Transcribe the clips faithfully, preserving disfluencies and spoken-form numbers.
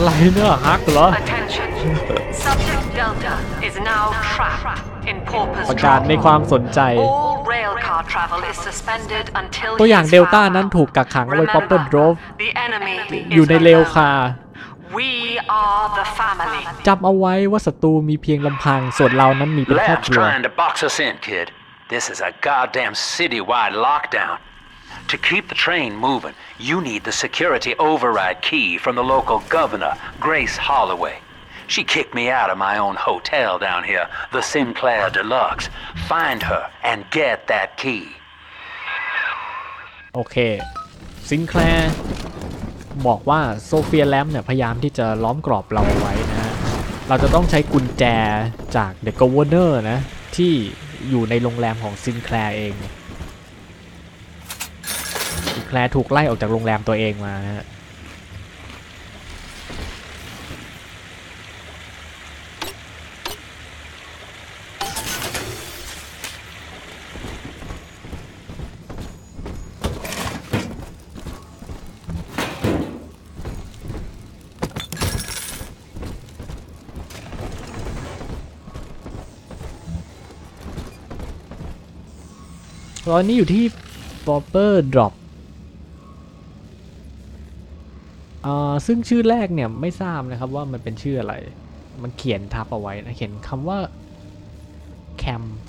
อะไรเนี่ยฮักเหรอประกาศในความสนใจตัวอย่างเดลต้านั้นถูกกักขังไว้ Pauper's Drop อยู่ในเรลคาร์จำเอาไว้ว่าศัตรูมีเพียงลำพังส่วนเรานั้นมีเป็นครอบครัวTo keep the train moving, you need the security override key from the local governor, Grace Holloway. She kicked me out of my own hotel down here, the Sinclair Deluxe. Find her and get that key. Okay. Sinclair บอกว่า Sophia Lam เนี่ยพยายามที่จะล้อมกรอบเราไว้นะเราจะต้องใช้กุญแจจาก The Governor นะที่อยู่ในโรงแรมของ Sinclair เองแคลร์ถูกไล่ออกจากโรงแรมตัวเองมานะฮะตอนนี้อยู่ที่ Pauper's Dropซึ่งชื่อแรกเนี่ยไม่ทราบนะครับว่ามันเป็นชื่ออะไรมันเขียนทับเอาไว้นะเขี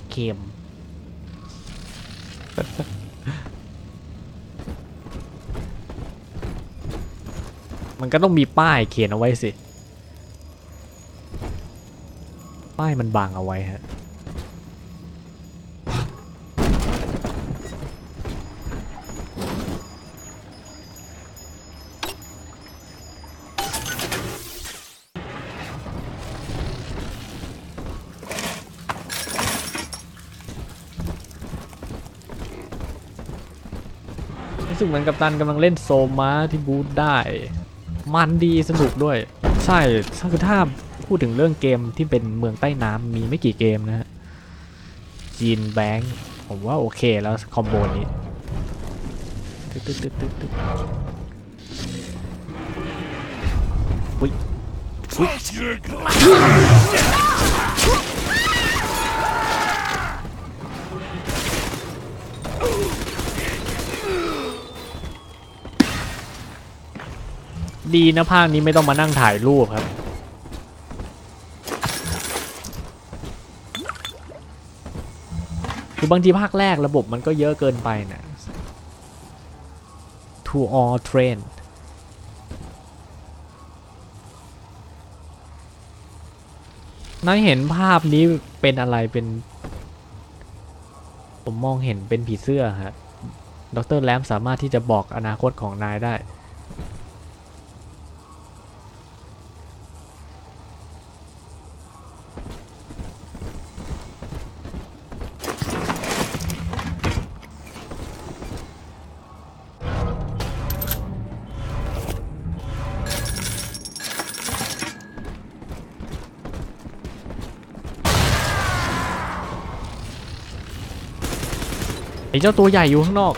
ยนคำว่าแคมเคมมันก็ต้องมีป้ายเขียนเอาไว้สิป้ายมันบังเอาไว้ฮะเหมือนกัปตันกำลังเล่นโซม้าที่บูธได้มันดีสนุกด้วยใช่คือถ้าพูดถึงเรื่องเกมที่เป็นเมืองใต้น้ำมีไม่กี่เกมนะฮะจีนแบงค์ผมว่าโอเคแล้วคอมโบนี้ตึ๊ดตึ๊ดตึ๊ดตึ๊ดตึ๊ดอุ้ยอุ้ยดีนะภาคนี้ไม่ต้องมานั่งถ่ายรูปครับคือบางทีภาคแรกระบบมันก็เยอะเกินไปนะ to all train นายเห็นภาพนี้เป็นอะไรเป็นผมมองเห็นเป็นผีเสื้อฮะดร.แลมสามารถที่จะบอกอนาคตของนายได้ไอ้เจ้าตัวใหญ่อยู่ข้างนอก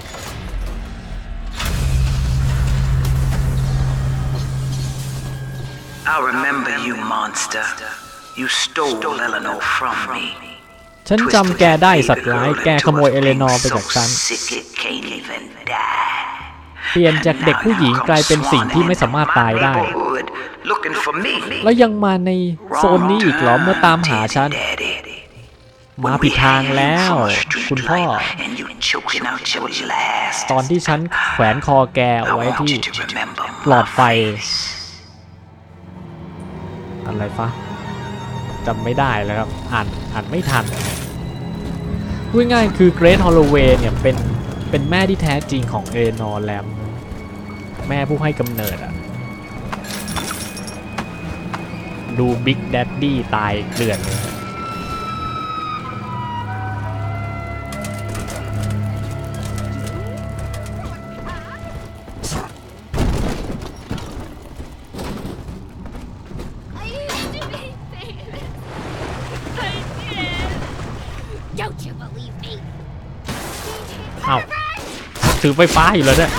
ฉันจำแกได้สัตว์ร้ายแกขโมยเอเลนอร์ไปจากฉันเปลี่ยนจากเด็กผู้หญิงกลายเป็นสิ่งที่ไม่สามารถตายได้แล้วยังมาในโซนนี้อีกเหรอเมื่อตามหาฉันมาผิดทางแล้วคุณพ่อตอนที่ฉันแขวนคอแกไว้ที่หลอดไฟอะไรฟะจำไม่ได้แล้วครับอ่านอ่านไม่ทันพูดง่ายคือ Grace Holloway เนี่ยเป็นเป็นแม่ที่แท้จริงของ Eleanor Lamb แม่ผู้ให้กำเนิดอะดู Big Daddy ตายเกลื่อนถือไฟฟ้าอยู่แล้วเนี่ย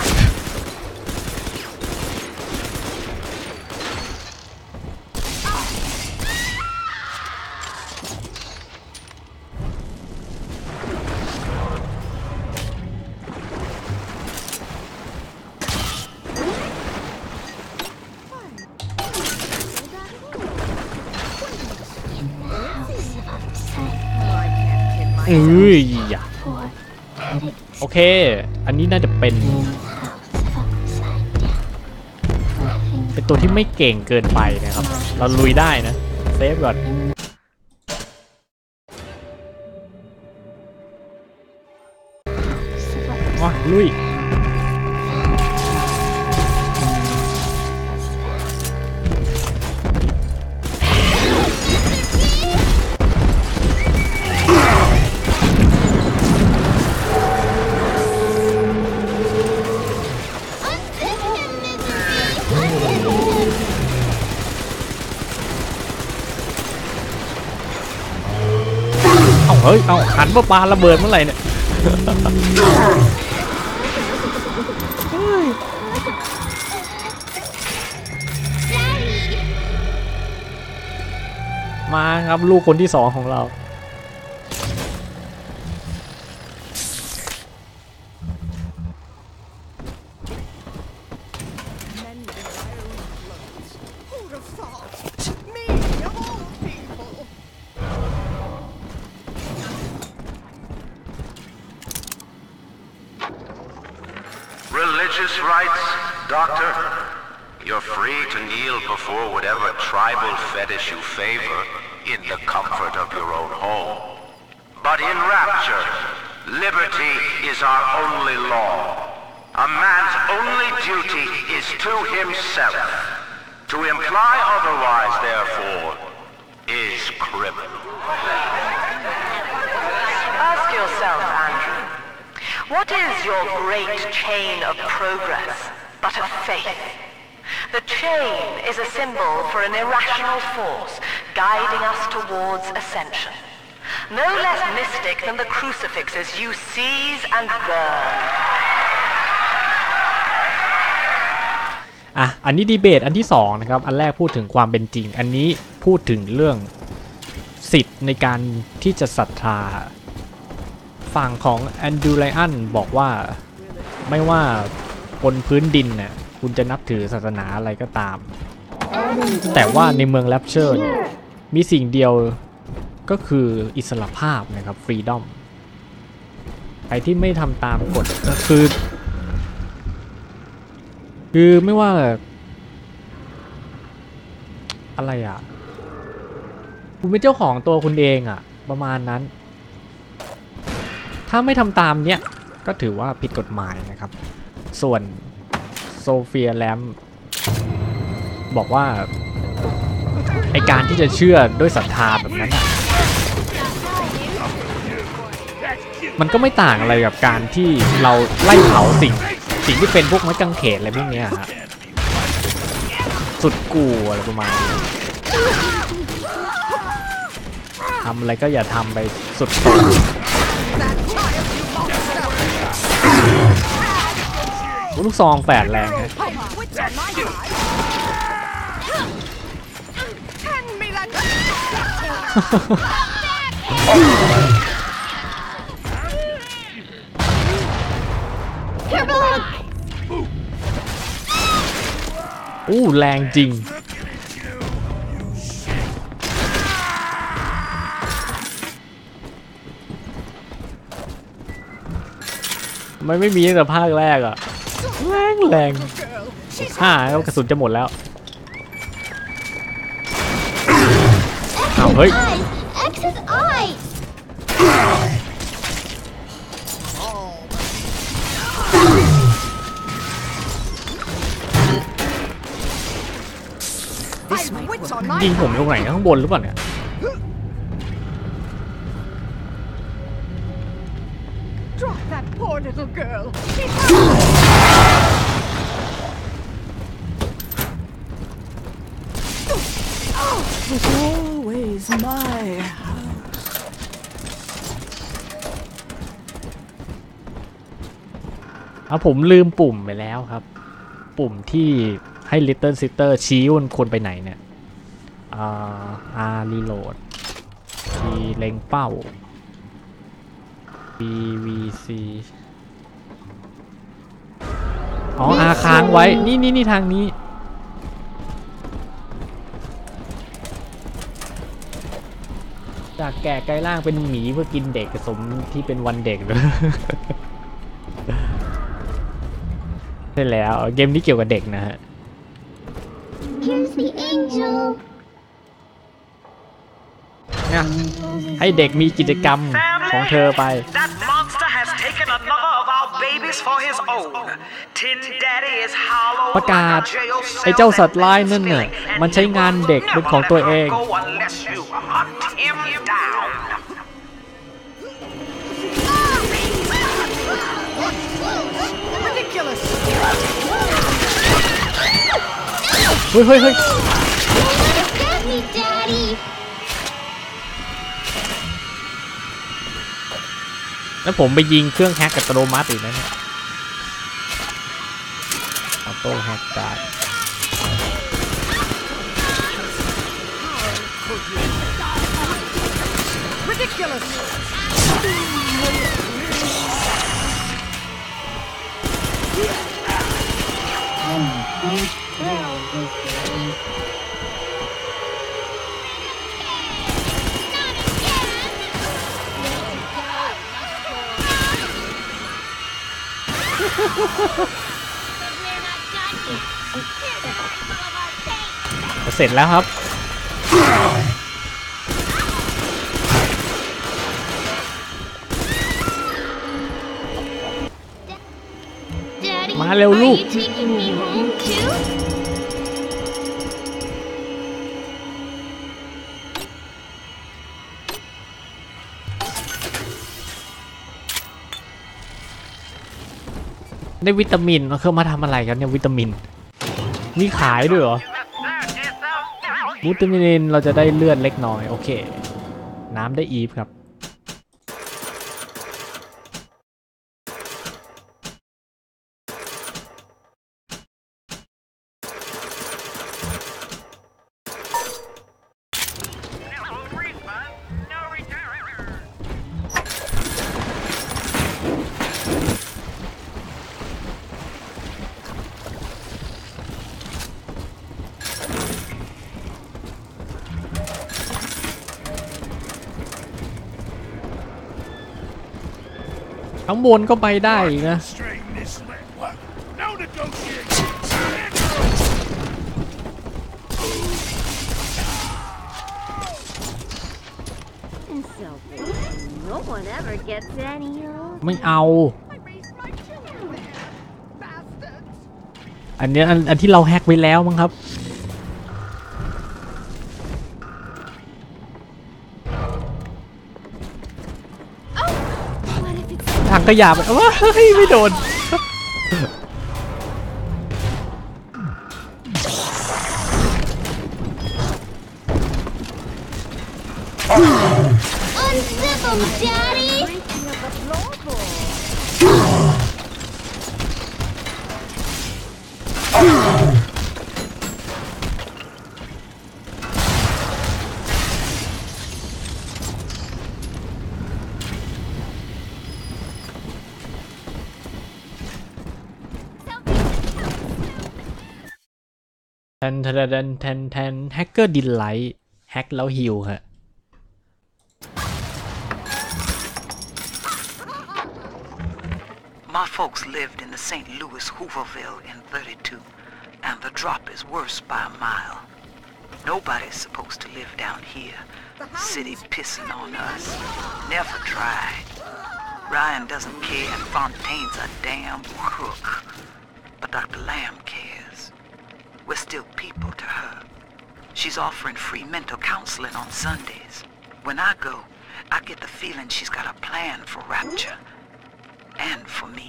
เอ้ยโอเคอันนี้น่าจะเป็นเป็นตัวที่ไม่เก่งเกินไปนะครับเราลุยได้นะเซฟก่อนว้าลุยเฮ้ยเอาหันมาปาระเบิดเมื่อไหร่เนี่ยมาครับลูกคนที่สองของเราyou seize and burn อ่ะอันนี้ดีเบตอันที่สองนะครับอันแรกพูดถึงความเป็นจริงอันนี้พูดถึงเรื่องสิทธิ์ในการที่จะศรัทธาฝั่งของ Andrew Ryan บอกว่าไม่ว่าบนพื้นดินน่ะคุณจะนับถือศาสนาอะไรก็ตามแต่ว่าในเมือง Rapture เนี่ยมีสิ่งเดียวก็คืออิสรภาพนะครับ Freedomใครที่ไม่ทำตามกฎก็คือคือไม่ว่าอะไรอ่ะคุณเป็นเจ้าของตัวคุณเองอ่ะประมาณนั้นถ้าไม่ทำตามเนี้ยก็ถือว่าผิดกฎหมายนะครับส่วนโซเฟียแลมบอกว่าไอการที่จะเชื่อด้วยศรัทธาแบบนั้นอ่ะมันก็ไม่ต่างอะไรกับการที่เราไล่เผาสิ่งสิ่งที่เป็นพวกไม้กางเขนอะไรพวกนี้ฮะสุดกูอะไรประมาณนี้ทำอะไรก็อย่าทำไปสุดโต่งลูกซองแฝดแรงฮะอู้แรงจริงมันไม่มีตั้งแต่ภาคแรกอะแรงแรงฆ่าแล้วกระสุนจะหมดแล้วเอาเฮ้ยยิงผมตรงไหนข้างบนหรือเปล่าเนี่ยอ่ะผมลืมปุ่มไปแล้วครับปุ่มที่ให้ Little Sister ชี้ว่าควรไปไหนเนี่ยอ่า อารีโหลด ทีเล็งเป้า บี วี ซี อ๋อ อาค้างไว้นี่นี่นี่ทางนี้ได้ จากแก่กลายร่างเป็นหมีเพื่อกินเด็กสมที่เป็นวันเด็กเลยใช่แล้วเกมนี้เกี่ยวกับเด็กนะฮะ Here's the angel นะให้เด็กมีกิจกรรมของเธอไป That monster has taken another of our babies for his own. Tin Daddy is hollow. ประกาศไอ้เจ้าสัตว์ร้ายนั่นน่ะมันใช้งานเด็กเป็นของตัวเองเฮ้ยเฮ้ยเฮ้ยแล้วผมไปยิงเครื่องแฮกกับอัตโนมัติอีกนะเนี่ยอัตโนแฮกได้เสร็จแล้วครับมาเร็วลูกได้วิตามินเขามาทำอะไรกันเนี่ยวิตามินนี่ขายด้วยเหรอวิตามินเราจะได้เลือดเล็กน้อยโอเคน้ำได้อีฟครับข้างบนก็ไปได้นะไม่เอาอันนี้อันที่เราแฮกไปแล้วมั้งครับขยะมันว้าไม่โดนแทนแทนแทนแทนแฮกเกอร์ดินไลท์แฮกแล้วฮิวฮะด็อกเตอร์Lamb We're still people to her. She's offering free mental counseling on Sundays. When I go, I get the feeling she's got a plan for Rapture. And for me.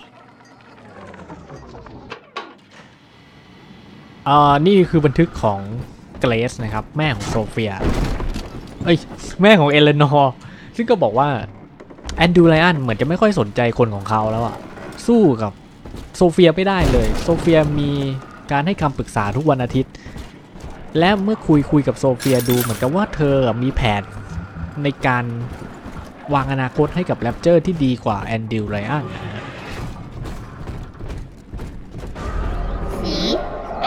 อ่า นี่คือบันทึกของ Grace นะครับ แม่ของโซเฟีย เอ้ย แม่ของ Eleanor ซึ่งก็บอกว่า Andrew Ryan เหมือนจะไม่ค่อยสนใจคนของเขาแล้วอะสู้กับโซเฟียไม่ได้เลย โซเฟียมีการให้คำปรึกษาทุกวันอาทิตย์และเมื่อคุยคุยกับโซเฟียดูเหมือนกับว่าเธอมีแผนในการวางอนาคตให้กับแรปเจอร์ที่ดีกว่าแอนดิวไร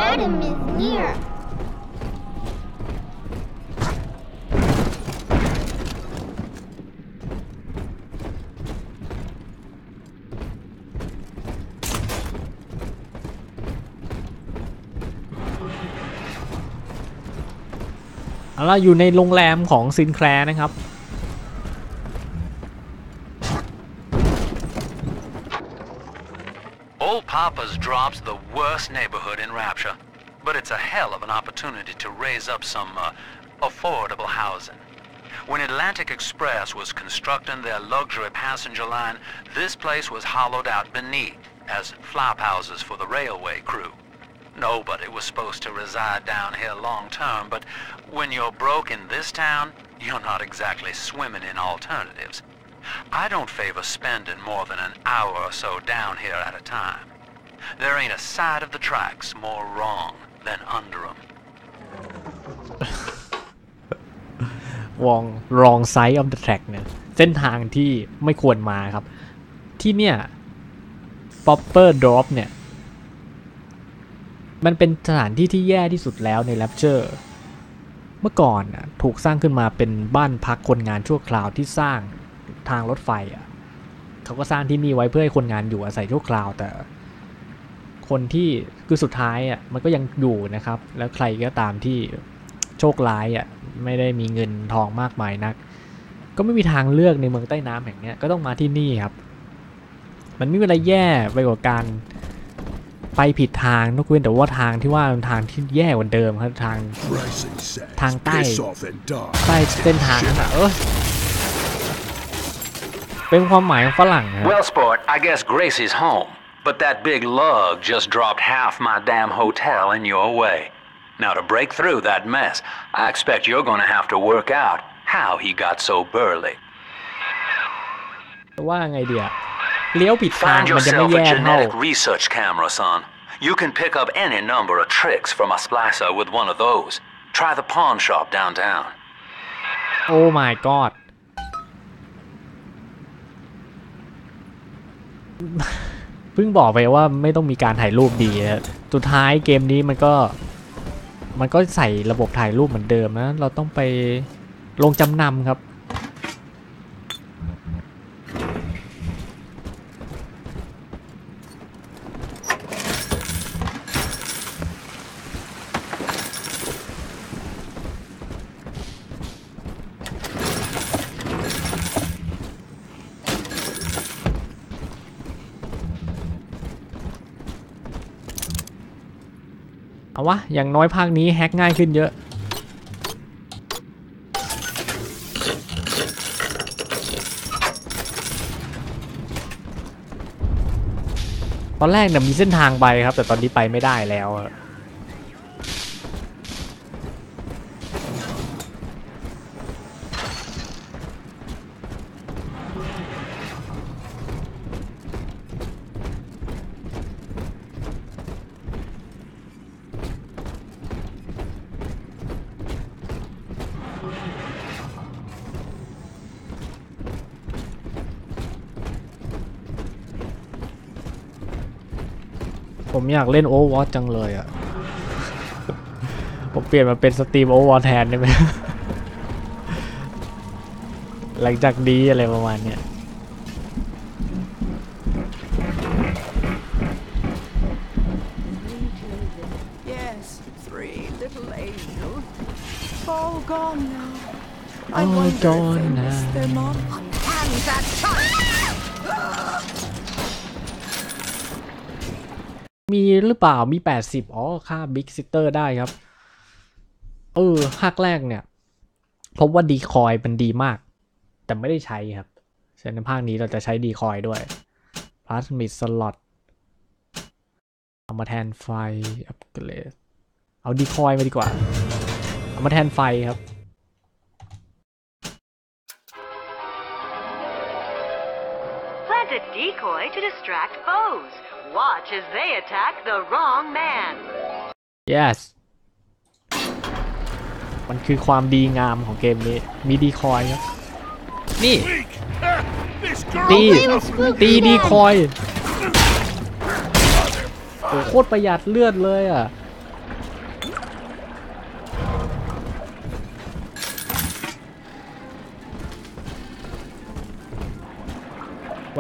อัน เอาล่ะอยู่ในโรงแรมของซินแคลร์นะครับPauper's Drop's the worst neighborhood in Rapture, but it's a hell of an opportunity to raise up some uh, affordable housing. When Atlantic Express was constructing their luxury passenger line, this place was hollowed out beneath as flop houses for the railway crew. Nobody was supposed to reside down here long term, but when you're broke in this town, you're not exactly swimming in alternatives. I don't favor spending more than an hour or so down here at a time.There ain't a side of the tracks more wrong than under 'em. Wrong, wrong side of the track เนี่ยเส้นทางที่ไม่ควรมาครับที่เนี่ย Pauper's Drop เนี่ยมันเป็นสถานที่ที่แย่ที่สุดแล้วใน Rapture เมื่อก่อนน่ะถูกสร้างขึ้นมาเป็นบ้านพักคนงานชั่วคราวที่สร้างทางรถไฟอ่ะเขาก็สร้างที่นี่ไว้เพื่อให้คนงานอยู่อาศัยชั่วคราวแต่คนที่คือสุดท้ายอ่ะมันก็ยังอยู่นะครับแล้วใครก็ตามที่โชคร้ายอ่ะไม่ได้มีเงินทองมากมายนักก็ไม่มีทางเลือกในเมืองใต้น้ำแห่งนี้ก็ต้องมาที่นี่ครับมันไม่มีอะไรแย่ไปกว่าการไปผิดทางนกเว้นแต่ว่าทางที่ว่าเป็นทางที่แย่กว่าเดิมครับทางทางใต้ใต้เส้นทางน่ะเออเป็นความหมายของฝรั่งครับ Well sport I guess Grace is home.But that big lug just dropped half my damn hotel in your way. Now to break through that mess, I expect you're gonna have to work out how he got so burly. ว่าไงเดียเลี้ยวผิดทางมันจะไม่แย่เท่า Research camera, son. You can pick up any number of tricks from a splicer with one of those. Try the pawn shop downtown. Oh my god. เพิ่งบอกไปว่าไม่ต้องมีการถ่ายรูปดีนะสุดท้ายเกมนี้มันก็มันก็ใส่ระบบถ่ายรูปเหมือนเดิมนะเราต้องไปลงจำนำครับวะอย่างน้อยภาคนี้แฮกง่ายขึ้นเยอะตอนแรกเนี่ยมีเส้นทางไปครับแต่ตอนนี้ไปไม่ได้แล้วผมอยากเล่น Overwatch จังเลยอ่ะผมเปลี่ยนมาเป็นสตรีม Overwatch แทนได้ไหมหลังจากดีอะไรประมาณเนี้ยโอ้โดนนะมีหรือเปล่ามีแปดสิบอ๋อค่าบิ๊กซิสเตอร์ได้ครับเออภาคแรกเนี่ยพบว่าดีคอยมันดีมากแต่ไม่ได้ใช้ครับฉะนั้นภาคนี้เราจะใช้ดีคอยด้วย plus มีสล็อตเอามาแทนไฟอัปเกรดเอาดีคอยมาดีกว่าเอามาแทนไฟครับPlant a decoy to distract foes.Watch as they attack the wrong man. Yes. มันคือความดีงามของเกมนี้มีดีคอยครับนี่ตีตีดีคอยโอ้โคตรประหยัดเลือดเลยอ่ะ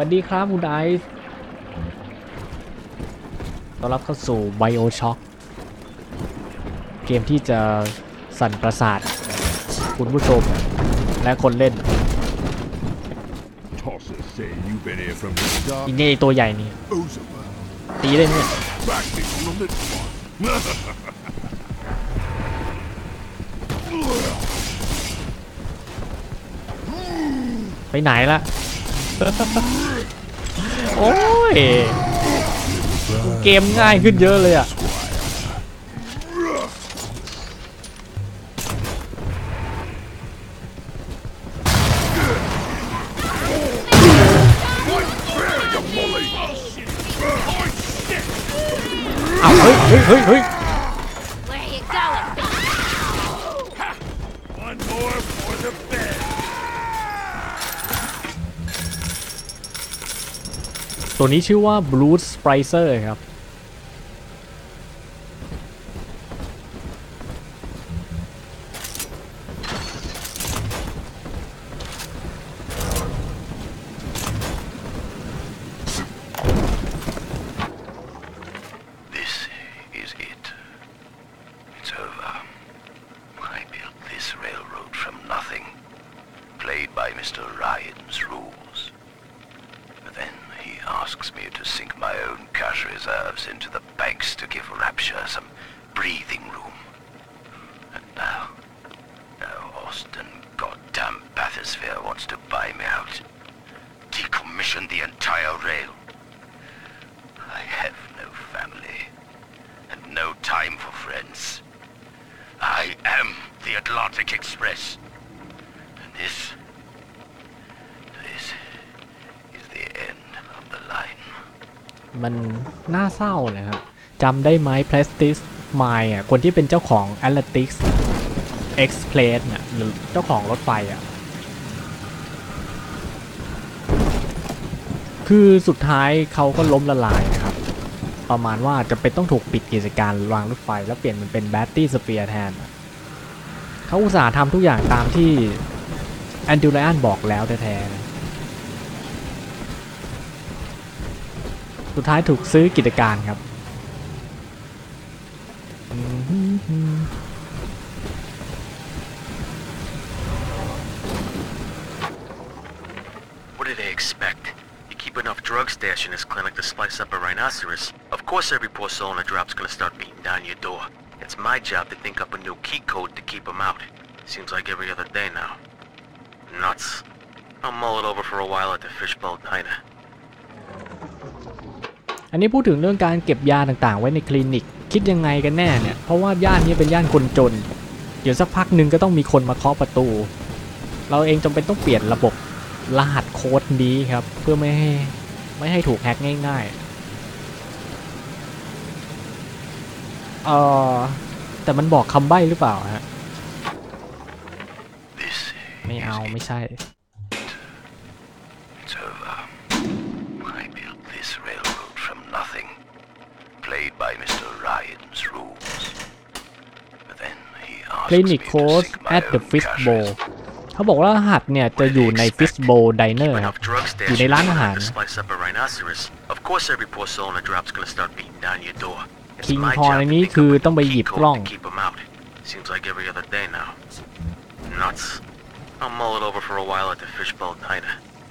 สวัสดีครับคุณไอซ์ต้อนรับเข้าสู่ Bioshock เกมที่จะสั่นประสาท คุณผู้ชมและคนเล่นอีนี่ตัวใหญ่นี่ตีเล่นเนี่ยไปไหนล่ะโอ้ยเกมง่ายขึ้นเยอะเลยอ่ะเฮ้ยเฮ้ยเฮ้ยเฮ้ยตัวนี้ชื่อว่า Blue Splicer ครับเศร้าเลยครับจำได้ไหม Plastic Mine อ่ะคนที่เป็นเจ้าของ Atlantic Express เนี่ยหรือเจ้าของรถไฟอ่ะคือสุดท้ายเขาก็ล้มละลายนะครับประมาณว่าจะเป็นต้องถูกปิดกิจการรางรถไฟแล้วเปลี่ยนมันเป็น Batty Sphere แทนเขาอุตส่าห์ทำทุกอย่างตามที่ Andrew Ryan บอกแล้วแท้ๆสุดท้ายถูกซื้อกิจการครับWhat do they expect? You keep enough drug stash in this clinic to slice up a rhinoceros. Of course, every poor soul in the drop's gonna start beating down your door. It's my job to think up a new key code to keep them out. Seems like every other day now. Nuts. I'll mull it over for a while at the Fishbowl Diner.อันนี้พูดถึงเรื่องการเก็บยาต่างๆไว้ในคลินิกคิดยังไงกันแน่เนี่ยเพราะว่าย่านนี้เป็นย่านคนจนเดี๋ยวสักพักหนึ่งก็ต้องมีคนมาเคาะประตูเราเองจำเป็นต้องเปลี่ยนระบบรหัสโค้ดนี้ครับเพื่อไม่ให้ไม่ให้ถูกแฮกง่ายๆเออแต่มันบอกคำใบ้หรือเปล่าฮะไม่เอาไม่ใช่Clinic Code at the Fishbowl เขาบอกว่ารหัสเนี่ยจะอยู่ใน Fishbowl Diner ครับอยู่ในร้านอาหาร King Pawn ในนี้คือต้องไปหยิบกล้องมา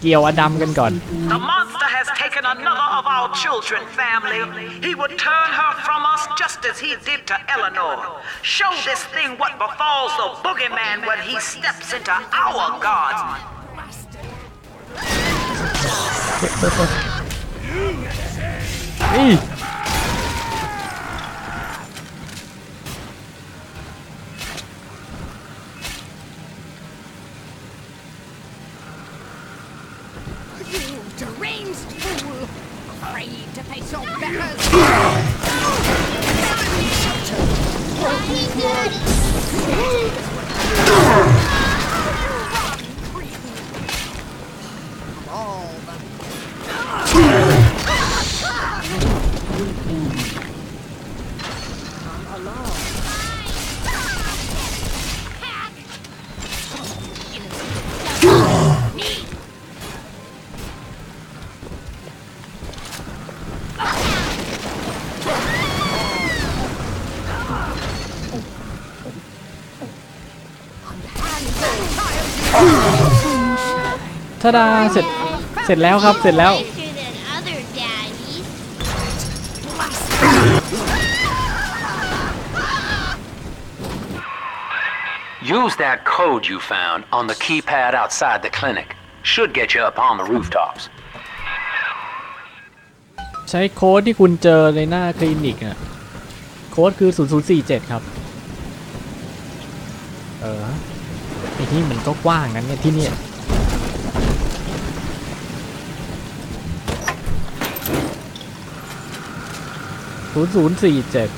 เกี่ยวอดัมกันก่อน The monster has taken another of our children, family. He would turn her from us just as he did to Eleanor. Show this thing what befalls the boogeyman when he steps into our garden. โ ทะดาเสร็จเสร็จแล้วครับเสร็จแล้วUse that code you found on the keypad outside the clinic. Should get you up on the rooftops. ใช้โค้ดที่คุณเจอในหน้าคลินิกอะโค้ดคือศูนย์ ศูนย์ สี่ เจ็ดครับเออไอ้ที่มันก็กว้างนั้นเนี่ยที่เนี่ยศูนย์ ศูนย์ สี่ เจ็ด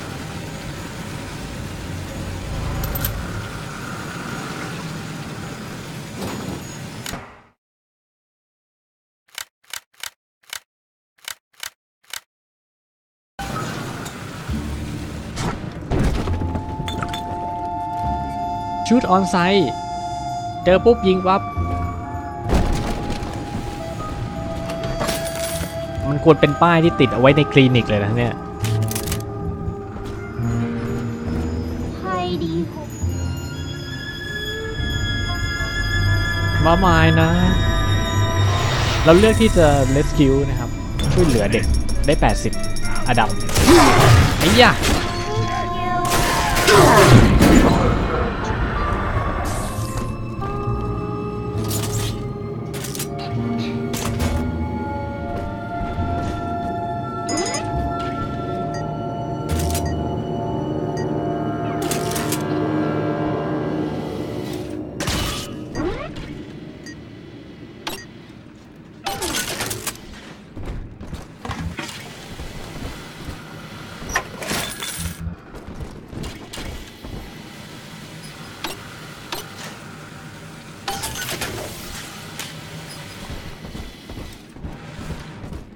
ชุดออนไซต์เจอปุ๊บยิงปั๊บมันควรเป็นป้ายที่ติดเอาไว้ในคลินิกเลยนะเนี่ยมาหมายนะเราเลือกที่จะ rescue นะครับช่วยเหลือเด็กได้แปดสิบอดัมไอ้ยะ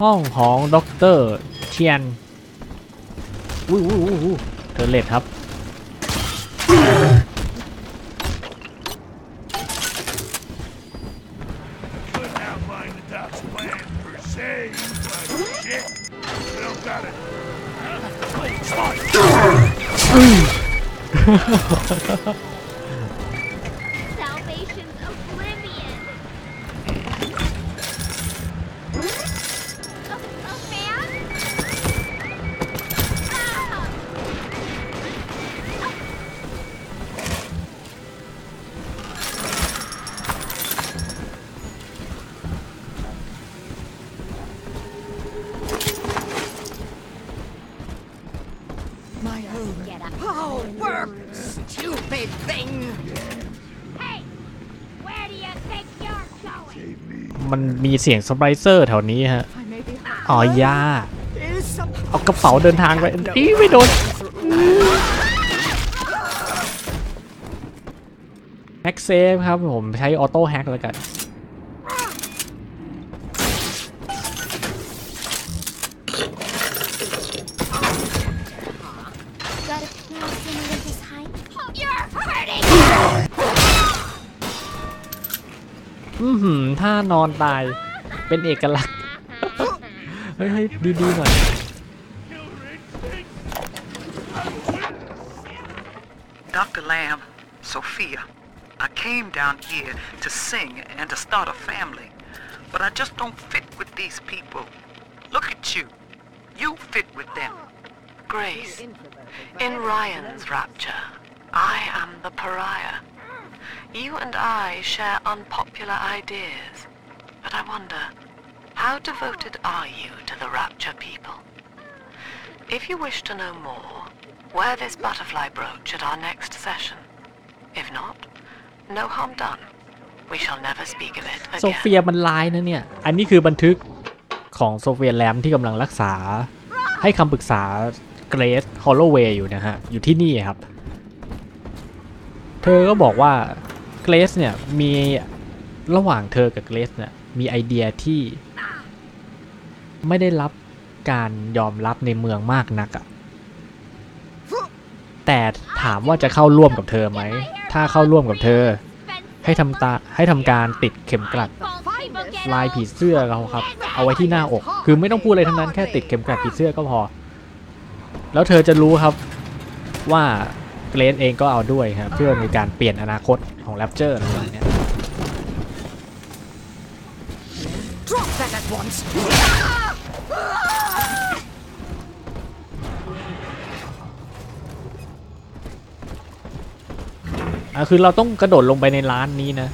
ห้องของด็อกเตอร์เทียนอู้หูหูเทอร์เลตครับมีเสียงสไปเซอร์แถวนี้ฮะอ๋อยาเอากระเป๋าเดินทางไปอีไม่โดนแฮกเซฟครับผมใช้ออโต้แฮกแล้วกันถ้านอนตายเป็นเอกลักษณ์เฮ้ยให้ดีๆหน่อยDoctor Lamb, Sophia, I came down here to sing and to start a family, but I just don't fit with these people. Look at you. You fit with them. Grace, in Ryan's rapture, I am the pariah.You and I share unpopular ideas, but I wonder, how devoted are you to the Rapture people? If you wish to know more, wear this butterfly brooch at our next session. If not, no harm done. We shall never speak of it again. โซเฟียมันลายนะเนี่ยอันนี้คือบันทึกของโซเฟียแลมที่กำลังรักษาให้คำปรึกษา Grace Holloway อยู่นะฮะอยู่ที่นี่ครับเธอก็บอกว่าเกรซเนี่ยมีระหว่างเธอกับเกรซเนี่ยมีไอเดียที่ไม่ได้รับการยอมรับในเมืองมากนักอะแต่ถามว่าจะเข้าร่วมกับเธอไหมถ้าเข้าร่วมกับเธอให้ทำตาให้ทำการติดเข็มกลัดลายผีเสื้อเราครับเอาไว้ที่หน้าอกคือไม่ต้องพูดอะไรทั้งนั้นแค่ติดเข็มกลัดผีเสื้อก็พอแล้วเธอจะรู้ครับว่าเกรซเองก็เอาด้วยครับเพื่อมีการเปลี่ยนอนาคตของแรปเจอร์อะไรเนี่ย once.อ่ะคือเราต้องกระโดดลงไปในร้านนี้นะ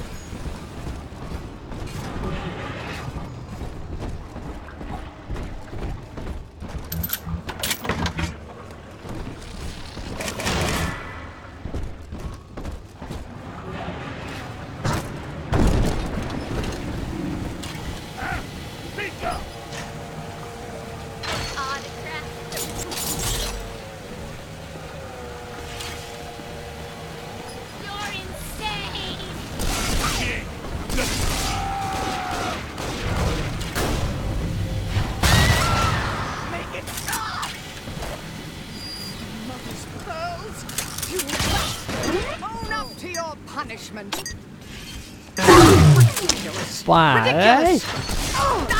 ว้าวเอ้ยNow, Eleanor,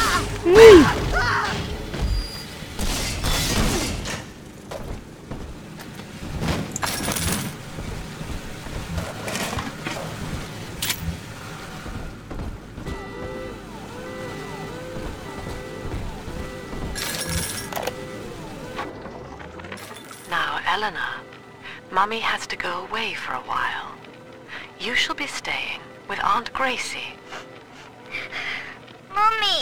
Mummy has to go away for a while. You shall be staying with Aunt Gracie. Mommy,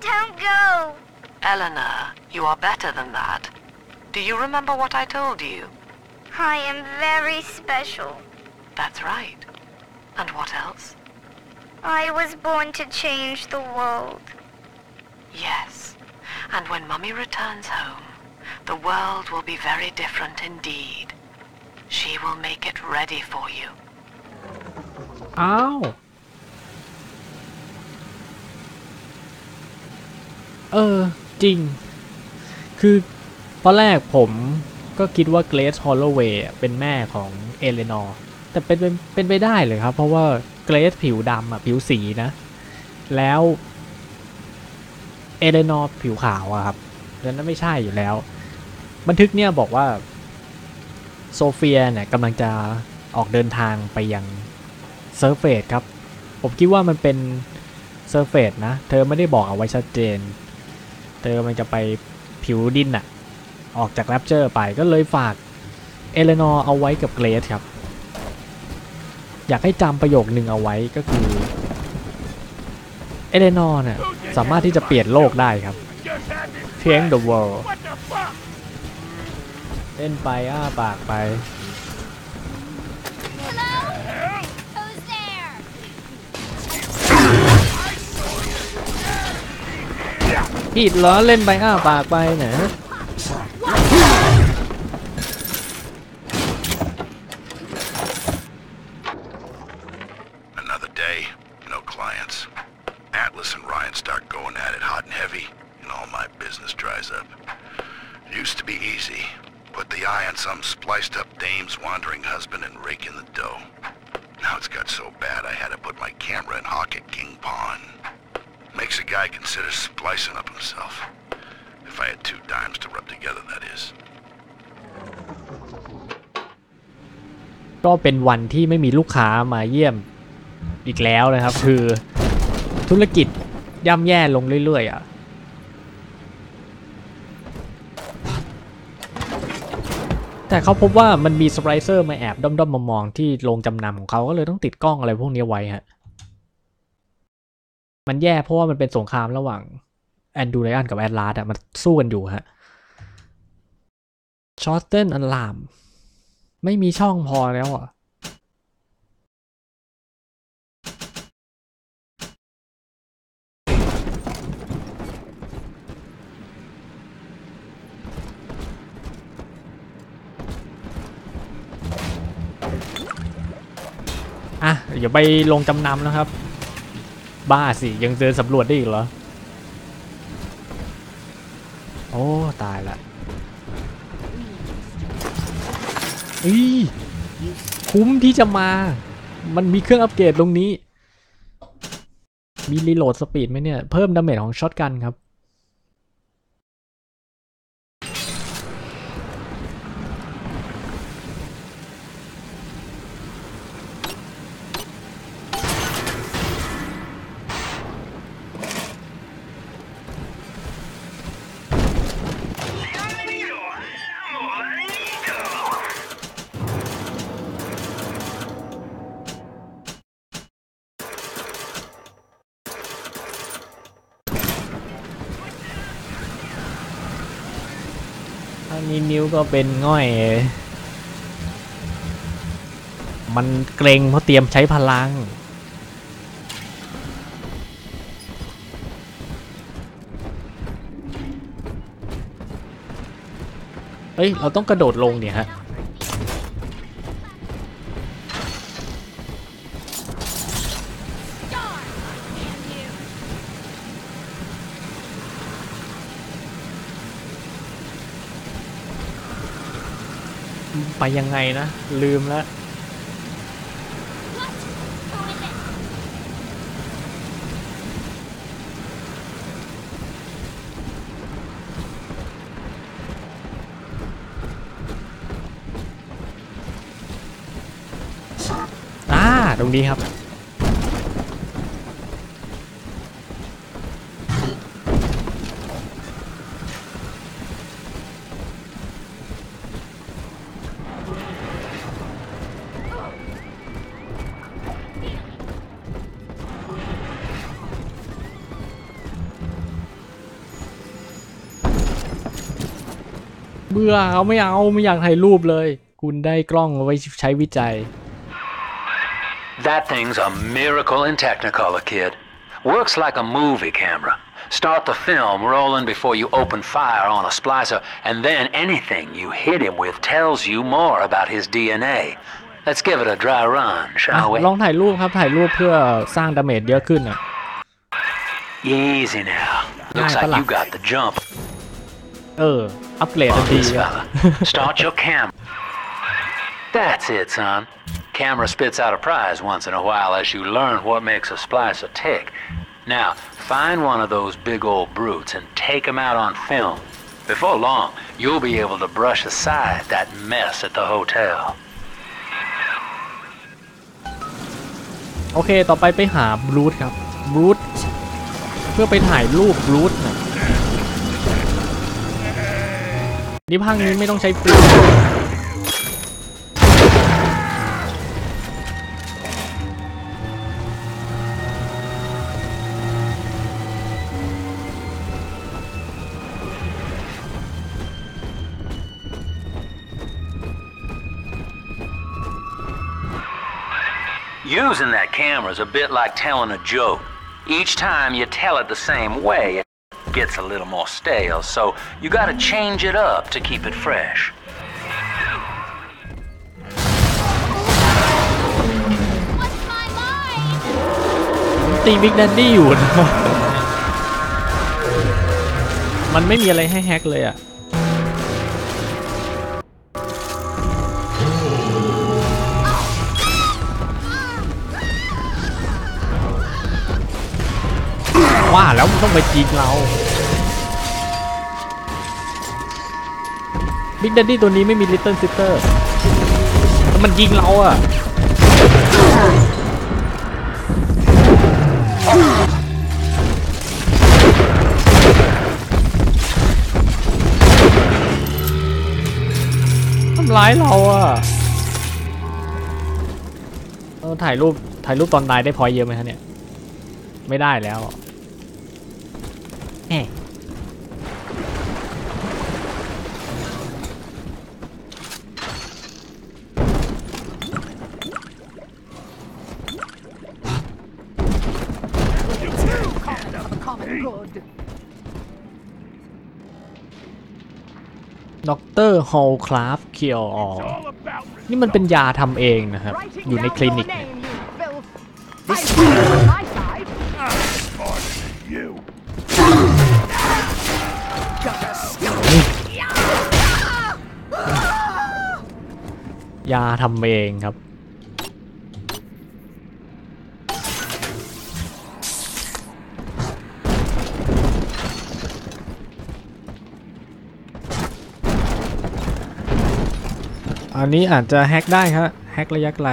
don't go. Eleanor, you are better than that. Do you remember what I told you? I am very special. That's right. And what else? I was born to change the world. Yes. And when Mummy returns home, the world will be very different indeed. She will make it ready for you. Ow.เออจริงคือตอนแรกผมก็คิดว่า Grace Holloway เป็นแม่ของ Eleanor แต่เป็นเป็นไปได้เลยครับเพราะว่า Grace ผิวดำอ่ะผิวสีนะแล้ว Eleanor ผิวขาวอ่ะครับดังนั้นไม่ใช่อยู่แล้วบันทึกเนี่ยบอกว่าโซเฟียเนี่ยกำลังจะออกเดินทางไปยังเซิร์ฟเฟสครับผมคิดว่ามันเป็นเซิร์ฟเฟสนะเธอไม่ได้บอกเอาไว้ชัดเจนเธอมันจะไปผิวดินน่ะออกจาก Rapture ไปก็เลยฝากเอเลนอร์เอาไว้กับเกรซครับอยากให้จำประโยคนึงเอาไว้ก็คือเอเลนอร์เนี่ยสามารถที่จะเปลี่ยนโลกได้ครับ Change the world เล่นไปอ้าปากไปผิดเหรอเล่นไปอ้าปากไปนะAnother day, no clients. Atlas and Ryan start going at it hot and heavy, and all my business dries up. It used to be easy. Put the eye on some spliced up dame's wandering husband and rake in the dough. Now it's got so bad I had to put my camera in hock at King's Pawn.Makes a guy consider splicing up himself. If I had two dimes to rub together, that is. ก็เป็นวันที่ไม่มีลูกค้ามาเยี่ยมอีกแล้วนะครับคือธุรกิจย่ำแย่ลงเรื่อยๆอ่ะแต่เขาพบว่ามันมีสไปเซอร์มาแอบด้อมๆมองๆที่โรงจำนำของเขาก็เลยต้องติดกล้องอะไรพวกนี้ไว้ฮะมันแย่เพราะว่ามันเป็นสงครามระหว่างแอนดูไรอันกับแอตลาสอะมันสู้กันอยู่ฮะชอตเทนอันลามไม่มีช่องพอแล้วอะอ่ะเดี๋ยวไปลงจำนำนะครับบ้าสิยังเดินสำรวจได้อีกเหรอโอ้ตายละอีคุ้มที่จะมามันมีเครื่องอัปเกรดตรงนี้มีรีโหลดสปีดไหมเนี่ยเพิ่มดาเมจของช็อตกันครับ ถ้ามีนิ้วก็เป็นง่อยมันเกรงเพราะเตรียมใช้พลังเฮ้ยเราต้องกระโดดลงเนี่ยฮะไปยังไงนะลืมแล้วตรงนี้ครับเบื่อเขาไม่เอาไม่อยากถ่ายรูปเลยคุณได้กล้องไว้ใช้วิจัยThat thing's a miracle in Technicolor, kid. Works like a movie camera. Start the film rolling before you open fire on a splicer, and then anything you hit him with tells you more about his ดี เอ็น เอ. Let's give it a dry run, shall we? ลองถ่ายรูปครับถ่ายรูปเพื่อสร้างดาเมจเยอะขึ้นนะ Easy now. Looks like you got the jump. เอออัปเกรดทันที Start your camera. That's it, son.Camera spits out a prize once in a while as you learn what makes a splicer tick. Now, find one of those big old brutes and take them out on film. Before long, you'll be able to brush aside that mess at the hotel. โอเคต่อไปไปหาบรูทครับบรูทเพื่อไปถ่ายรูปบรูทนะนี่พังนี้ไม่ต้องใช้ปืนUsing that camera is a bit like telling a joke. Each time you tell it the same way, it gets a little more stale, so you gotta change it up to keep it fresh. What's my line? ตีบิ๊กแดดดี้อยู่นะมันไม่มีอะไรให้แฮกเลยอะว่าแล้วมันต้องไปจีบเราบิ๊กแดดดี้ตัวนี้ไม่มีลิตเติ้ลซิสเตอร์มันยิงเราอะทำร้ายเราอะเราถ่ายรูปถ่ายรูปตอนตายได้พอยต์เยอะไหมฮะเนี่ยไม่ได้แล้วด็อกเตอร์ฮอลคราฟเคียวอ๋อนี่มันเป็นยาทำเองนะครับอยู่ในคลินิกยาทำเองครับอันนี้อาจจะแฮกได้ครับแฮกระยะไกล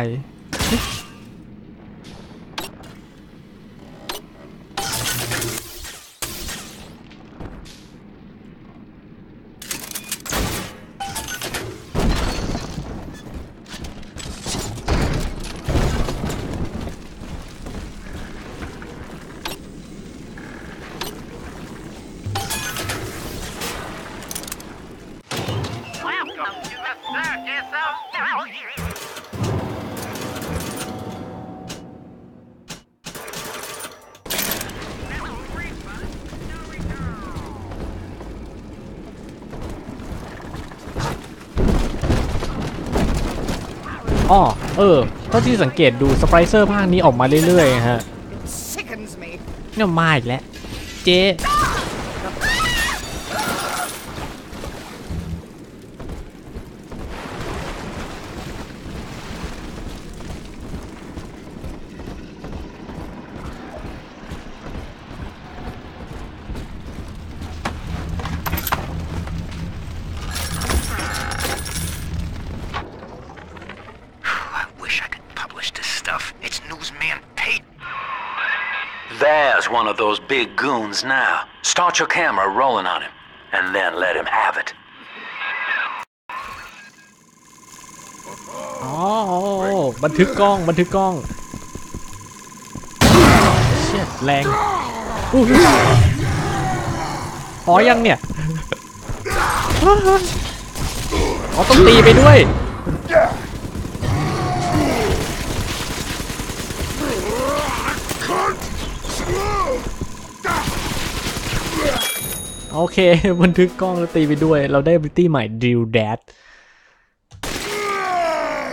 อ๋อเออเท่าที่สังเกตดูสไปเซอร์ภาคนี้ออกมาเรื่อยๆฮะเนี่ยมาอีกแล้วเจ๊Those big goons now. Start your camera rolling on him, and then let him have it. Oh, บันทึกกล้องบันทึกกล้องเชี่ยแรงอ๋อยังเนี่ยอ๋อต้องตีไปด้วยโอเคบันทึกกล้องแล้วตีไปด้วยเราได้บิตี้ใหม่ดิวแดด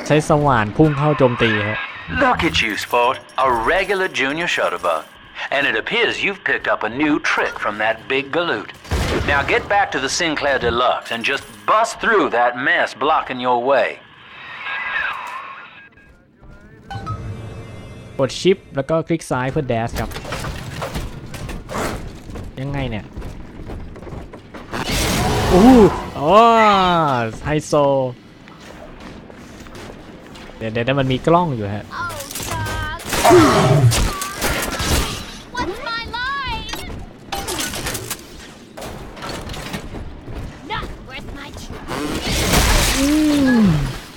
ใช้สว่านพุ่งเข้าโจมตีฮะ Look at you, sport, a regular junior shutterbug, and it appears you've picked up a new trick from that big galoot. Now get back to the Sinclair Deluxe and just bust through that mess blocking your way. กดชิปแล้วก็คลิกซ้ายเพื่อแดชครับยังไงเนี่ยโอ้โอ้ไฮโซเดี๋ยวเดี๋ยวมันมีกล้องอยู่ฮะต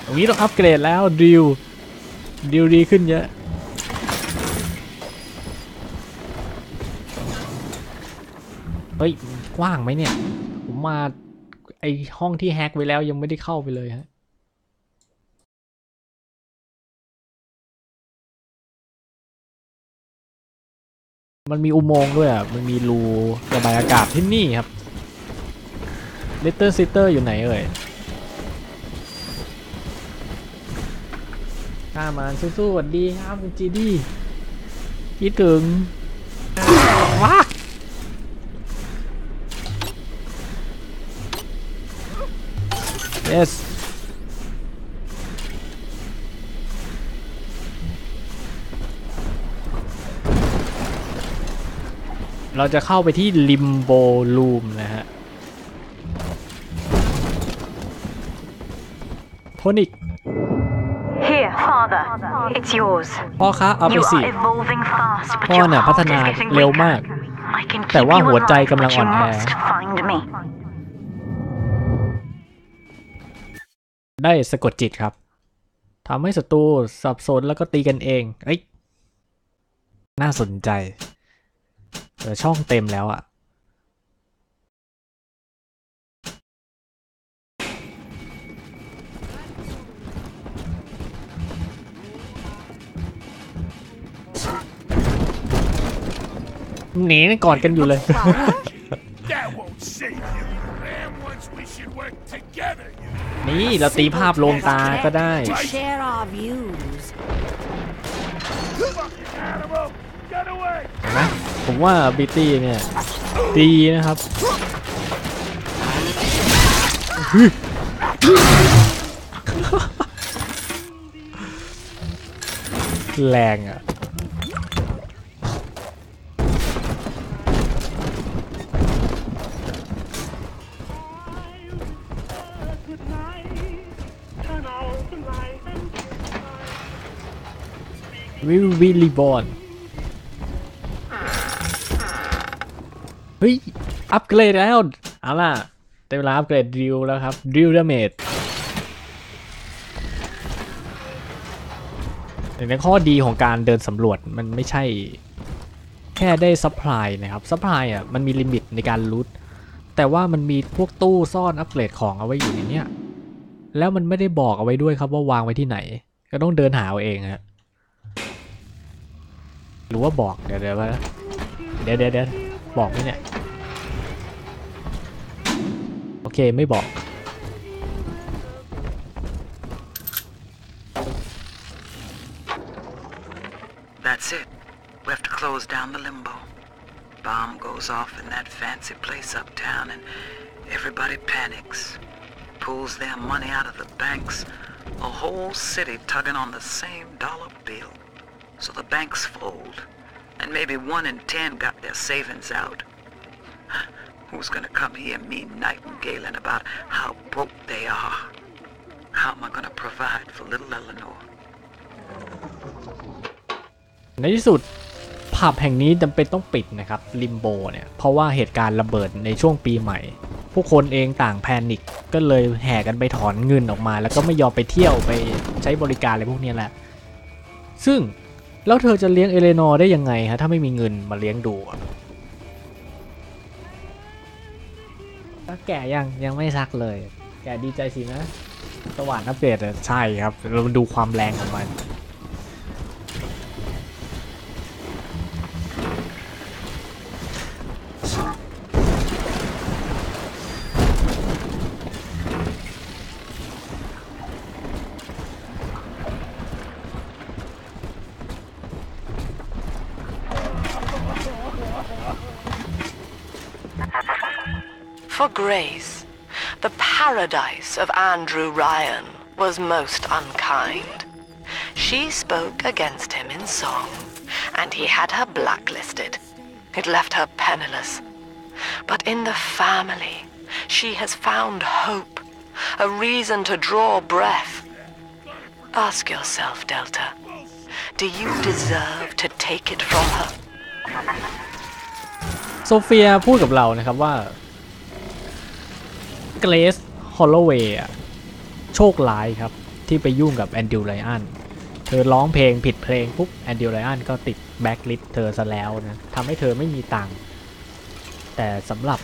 รงนี้ต้องอัปเกรดแล้วดิวดิวดีขึ้นเยอะเฮ้ยกว้างไหมเนี่ยผมมาไอห้องที่แฮกไว้แล้วยังไม่ได้เข้าไปเลยฮะมันมีอุโมงค์ด้วยอ่ะมันมีรูระบายอากาศที่นี่ครับเลตเตอร์ซิเตอร์อยู่ไหนเอ่ยข้ามันสู้ๆสวัสดีครับคุณจีดี้คิดถึงว้าYes. เราจะเข้าไปที่ Limbo Room นะฮะ Tonic. Here, Father. It's yours. พ่อคะเอาไปสิพ่อเนี่ยพัฒนาเร็วมากแต่ว่าหัวใจกำลังอ่อนแอได้สะกดจิตครับทำให้ศัตรูสับสนแล้วก็ตีกันเองเอ้ยน่าสนใจแต่ช่องเต็มแล้วอ่ะหนีกอดกันอยู่เลยนี่เราตีภาพลงตาก็ได้นะผมว่าบิตี้เนี่ยดีนะครับแรงอ่ะWe will be reborn เฮ้ยอัปเกรดแล้วเอาล่ะได้เวลาอัปเกรดดิวแล้วครับดิวดาเมจแต่ในข้อดีของการเดินสำรวจมันไม่ใช่แค่ได้ซัพพลายนะครับซัพพลายอ่ะมันมีลิมิตในการรูทแต่ว่ามันมีพวกตู้ซ่อนอัปเกรดของเอาไว้อยู่ในเนี้ยแล้วมันไม่ได้บอกเอาไว้ด้วยครับว่าวางไว้ที่ไหนก็ต้องเดินหาเอาเองฮะหรือว่าบอกเดี๋ยวเดี๋ยวเดี๋ยวเดี๋ยวบอกไหมเนี่ยโอเคไม่บอก That's it. We have to close down the Limbo. Bomb goes off in that fancy place uptown and everybody panics. Pulls their money out of the banks. A whole city tugging on the same dollar bill. So the banks fold. And maybe one in ten got their savings out. Who's gonna come here mean nightingaling about how broke they are? How am I gonna provide for little Eleanor? ในที่สุดผับแห่งนี้จำเป็นต้องปิดนะครับลิมโบเนี่ยเพราะว่าเหตุการณ์ระเบิดในช่วงปีใหม่ผู้คนเองต่างแพนิคก็เลยแห่กันไปถอนเงินออกมาแล้วก็ไม่ยอมไปเที่ยวไปใช้บริการอะไรพวกนี้แหละซึ่งแล้วเธอจะเลี้ยงเอเลนอร์ได้ยังไงฮะถ้าไม่มีเงินมาเลี้ยงดูแก่ยังยังไม่ซักเลยแกดีใจสินะสว่านอัปเดตใช่ครับเราดูความแรงของมันFor Grace, the paradise of Andrew Ryan was most unkind. She spoke against him in song, and he had her blacklisted. It left her penniless. But in the family, she has found hope, a reason to draw breath. Ask yourself, Delta, do you deserve to take it from her? Sophia พูดกับเรานะครับว่าGrace Holloway โชคร้ายครับที่ไปยุ่งกับ Andrew Ryan เธอร้องเพลงผิดเพลงปุ๊บ Andrew Ryan ก็ติดแบล็คลิสต์เธอซะแล้วนะทำให้เธอไม่มีตังค์แต่สำหรับ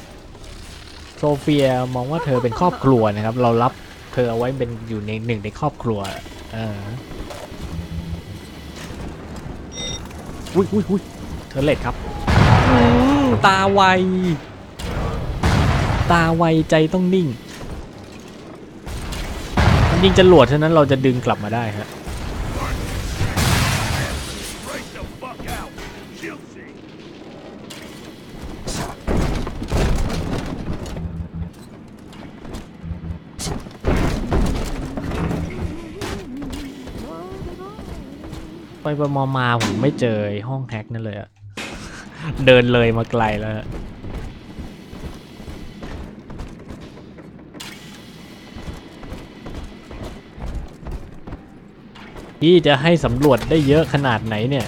โซเฟียมองว่าเธอเป็นครอบครัวนะครับเรารับเธอเอาไว้เป็นอยู่ในหนึ่งในครอบครัวเอออุ้ยอุ้ยอุ้ยเธอเล็ดครับตาไวตาไวใจต้องนิ่งยิ่งจะหลวดฉะนั้นเราจะดึงกลับมาได้ฮะไปประมอมาผมไม่เจอห้องแฮกนั่นเลยอะเดินเลยมาไกลแล้วที่จะให้สำรวจได้เยอะขนาดไหนเนี่ย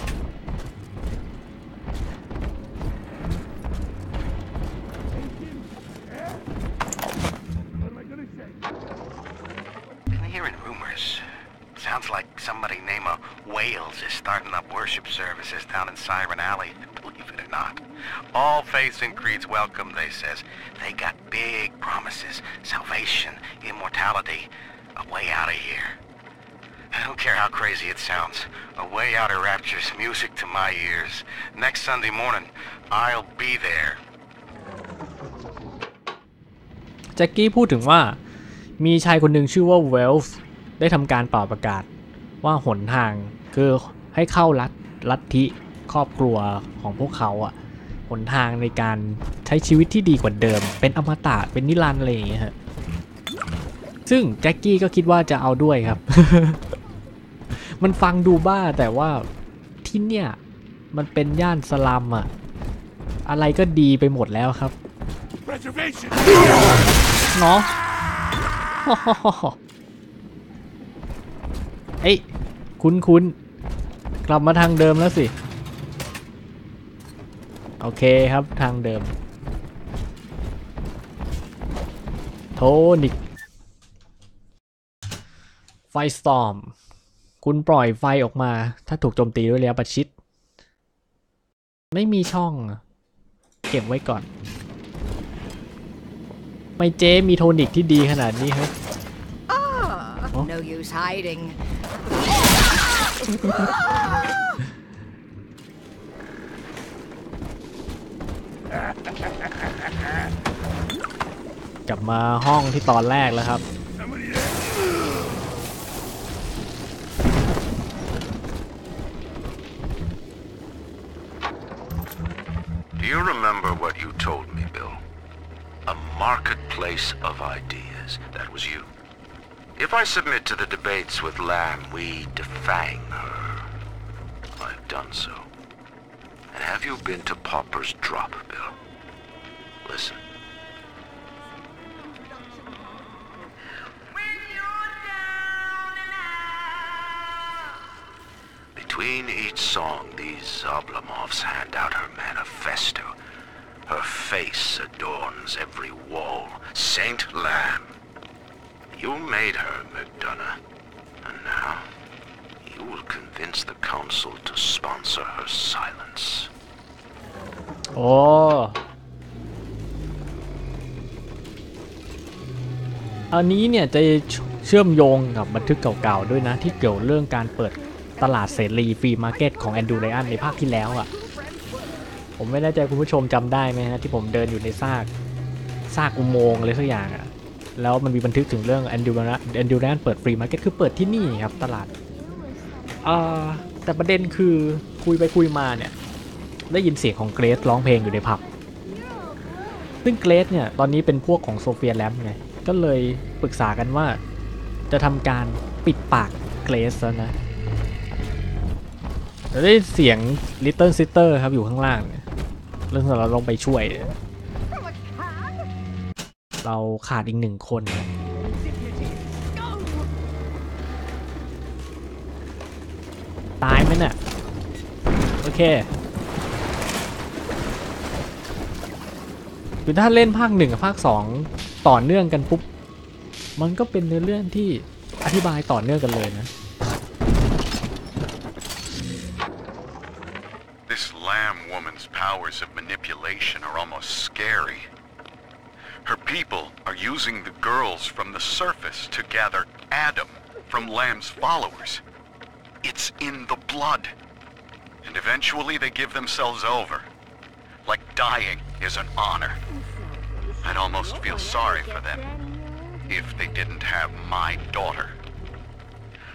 I don't care how crazy it sounds. A way out of Rapture's music to my ears. Next Sunday morning, I'll be there. แจ็คกี้พูดถึงว่ามีชายคนหนึ่งชื่อว่าเวลส์ได้ทำการเป่าประกาศว่าหนทางคือให้เข้าลัทธิลัทธิครอบครัวของพวกเขาอ่ะหนทางในการใช้ชีวิตที่ดีกว่าเดิมเป็นอมตะเป็นนิรันดร์อะไรอย่างเงี้ยฮะซึ่งแจ็คกี้ก็คิดว่าจะเอาด้วยครับ มันฟังดูบ้าแต่ว่าที่เนี่ยมันเป็นย่านสลัมอะอะไรก็ดีไปหมดแล้วครับเนาะเอ้ยคุ้นๆกลับมาทางเดิมแล้วสิโอเคครับทางเดิมโทนิกไฟสตอร์มคุณปล่อยไฟออกมาถ้าถูกโจมตีด้วยแล้วประชิดไม่มีช่องเก็บไว้ก่อนไม่เจ๊มีโทนิกที่ดีขนาดนี้ฮะกลับมาห้องที่ตอนแรกแล้วครับ You remember what you told me, Bill? A marketplace of ideas. That was you. If I submit to the debates with Lamb, we defang her. I've done so. And have you been to Pauper's Drop, Bill? Listen. Between each song, these Oblomovs hand out her manifesto. Her face adorns every wall. Saint Lamb. You made her, McDonough. And now, you will convince the council to sponsor her silence. Oh. อันนี้เนี่ยจะเชื่อมโยงกับบันทึกเก่าๆด้วยนะที่เกี่ยวเรื่องการเปิดตลาดเสรีฟรีมาร์เก็ตของ Andrew Ryan ในภาคที่แล้วอ่ะผมไม่แน่ใจคุณผู้ชมจำได้ไหมฮะที่ผมเดินอยู่ในซากซากอุโมงค์อะไรสักอย่างอ่ะแล้วมันมีบันทึกถึงเรื่อง Andrew Ryan Andrew Ryan เปิดฟรีมาร์เก็ตคือเปิดที่นี่ครับตลาดอ่าแต่ประเด็นคือคุยไปคุยมาเนี่ยได้ยินเสียงของ Grace ร้องเพลงอยู่ในผับซึ่ง Grace เนี่ยตอนนี้เป็นพวกของ Sophia Lam ไงก็เลยปรึกษากันว่าจะทำการปิดปาก Grace แล้วนะจะได้เสียง Little Sister ครับอยู่ข้างล่างเรื่องเราลงไปช่วยเราขาดอีกหนึ่งคนตายไหมเนี่ยโอเคคือถ้าเล่นภาคหนึ่งกับภาคสองต่อเนื่องกันปุ๊บมันก็เป็นเนื้อเรื่องที่อธิบายต่อเนื่องกันเลยนะPowers of manipulation are almost scary. Her people are using the girls from the surface to gather Adam from Lamb's followers. It's in the blood. And eventually they give themselves over. Like dying is an honor. I'd almost feel sorry for them if they didn't have my daughter.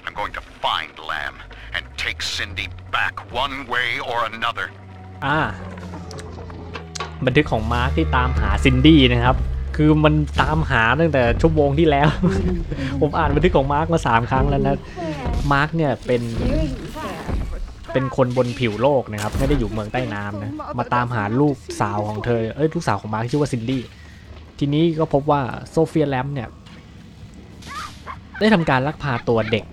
I'm going to find Lamb and take Cindy back one way or another.อ่าบันทึกของมาร์คที่ตามหาซินดี้นะครับคือมันตามหาตั้งแต่ชั่วโมงที่แล้ว ผมอ่านบันทึกของมาร์คมาสามครั้งแล้วนะมาร์คเนี่ยเป็นเป็นคนบนผิวโลกนะครับไม่ได้อยู่เมืองใต้น้ำนะมาตามหาลูกสาวของเธอเอ้ยลูกสาวของมาร์คชื่อว่าซินดี้ทีนี้ก็พบว่าโซเฟียแลมเนี่ยได้ทำการลักพาตัวเด็ก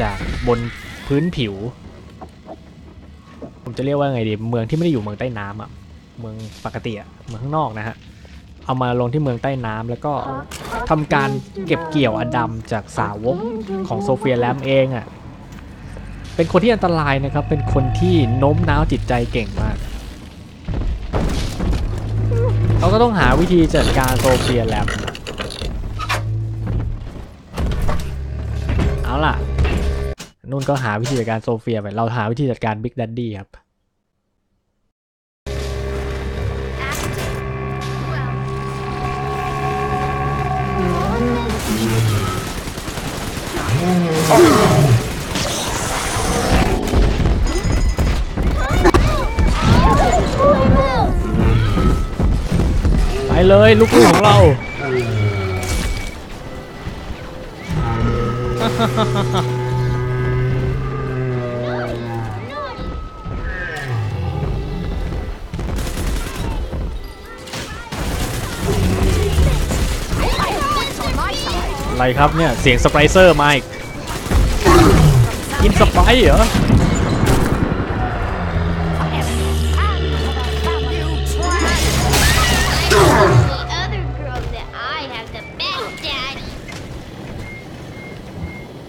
จากบนพื้นผิวผมจะเรียกว่าไงดีเมืองที่ไม่ได้อยู่เมืองใต้น้ำอ่ะเมืองปกติอ่ะเมืองข้างนอกนะฮะเอามาลงที่เมืองใต้น้ำแล้วก็ทำการเก็บเกี่ยวอดัมจากสาวกของโซเฟียแลมเองอ่ะเป็นคนที่อันตรายนะครับเป็นคนที่โน้มน้าวจิตใจเก่งมากเขาก็ต้องหาวิธีจัดการโซเฟียแลมเอาล่ะนุ่นก็หาวิธีจัดการโซเฟียไปเราหาวิธีจัดการบิ๊กแดดดี้ครับไปเลยลูกคู่ของเราอะไรครับเนี่ยเสียงสไปเซอร์มาอีกกินสไปเหรอ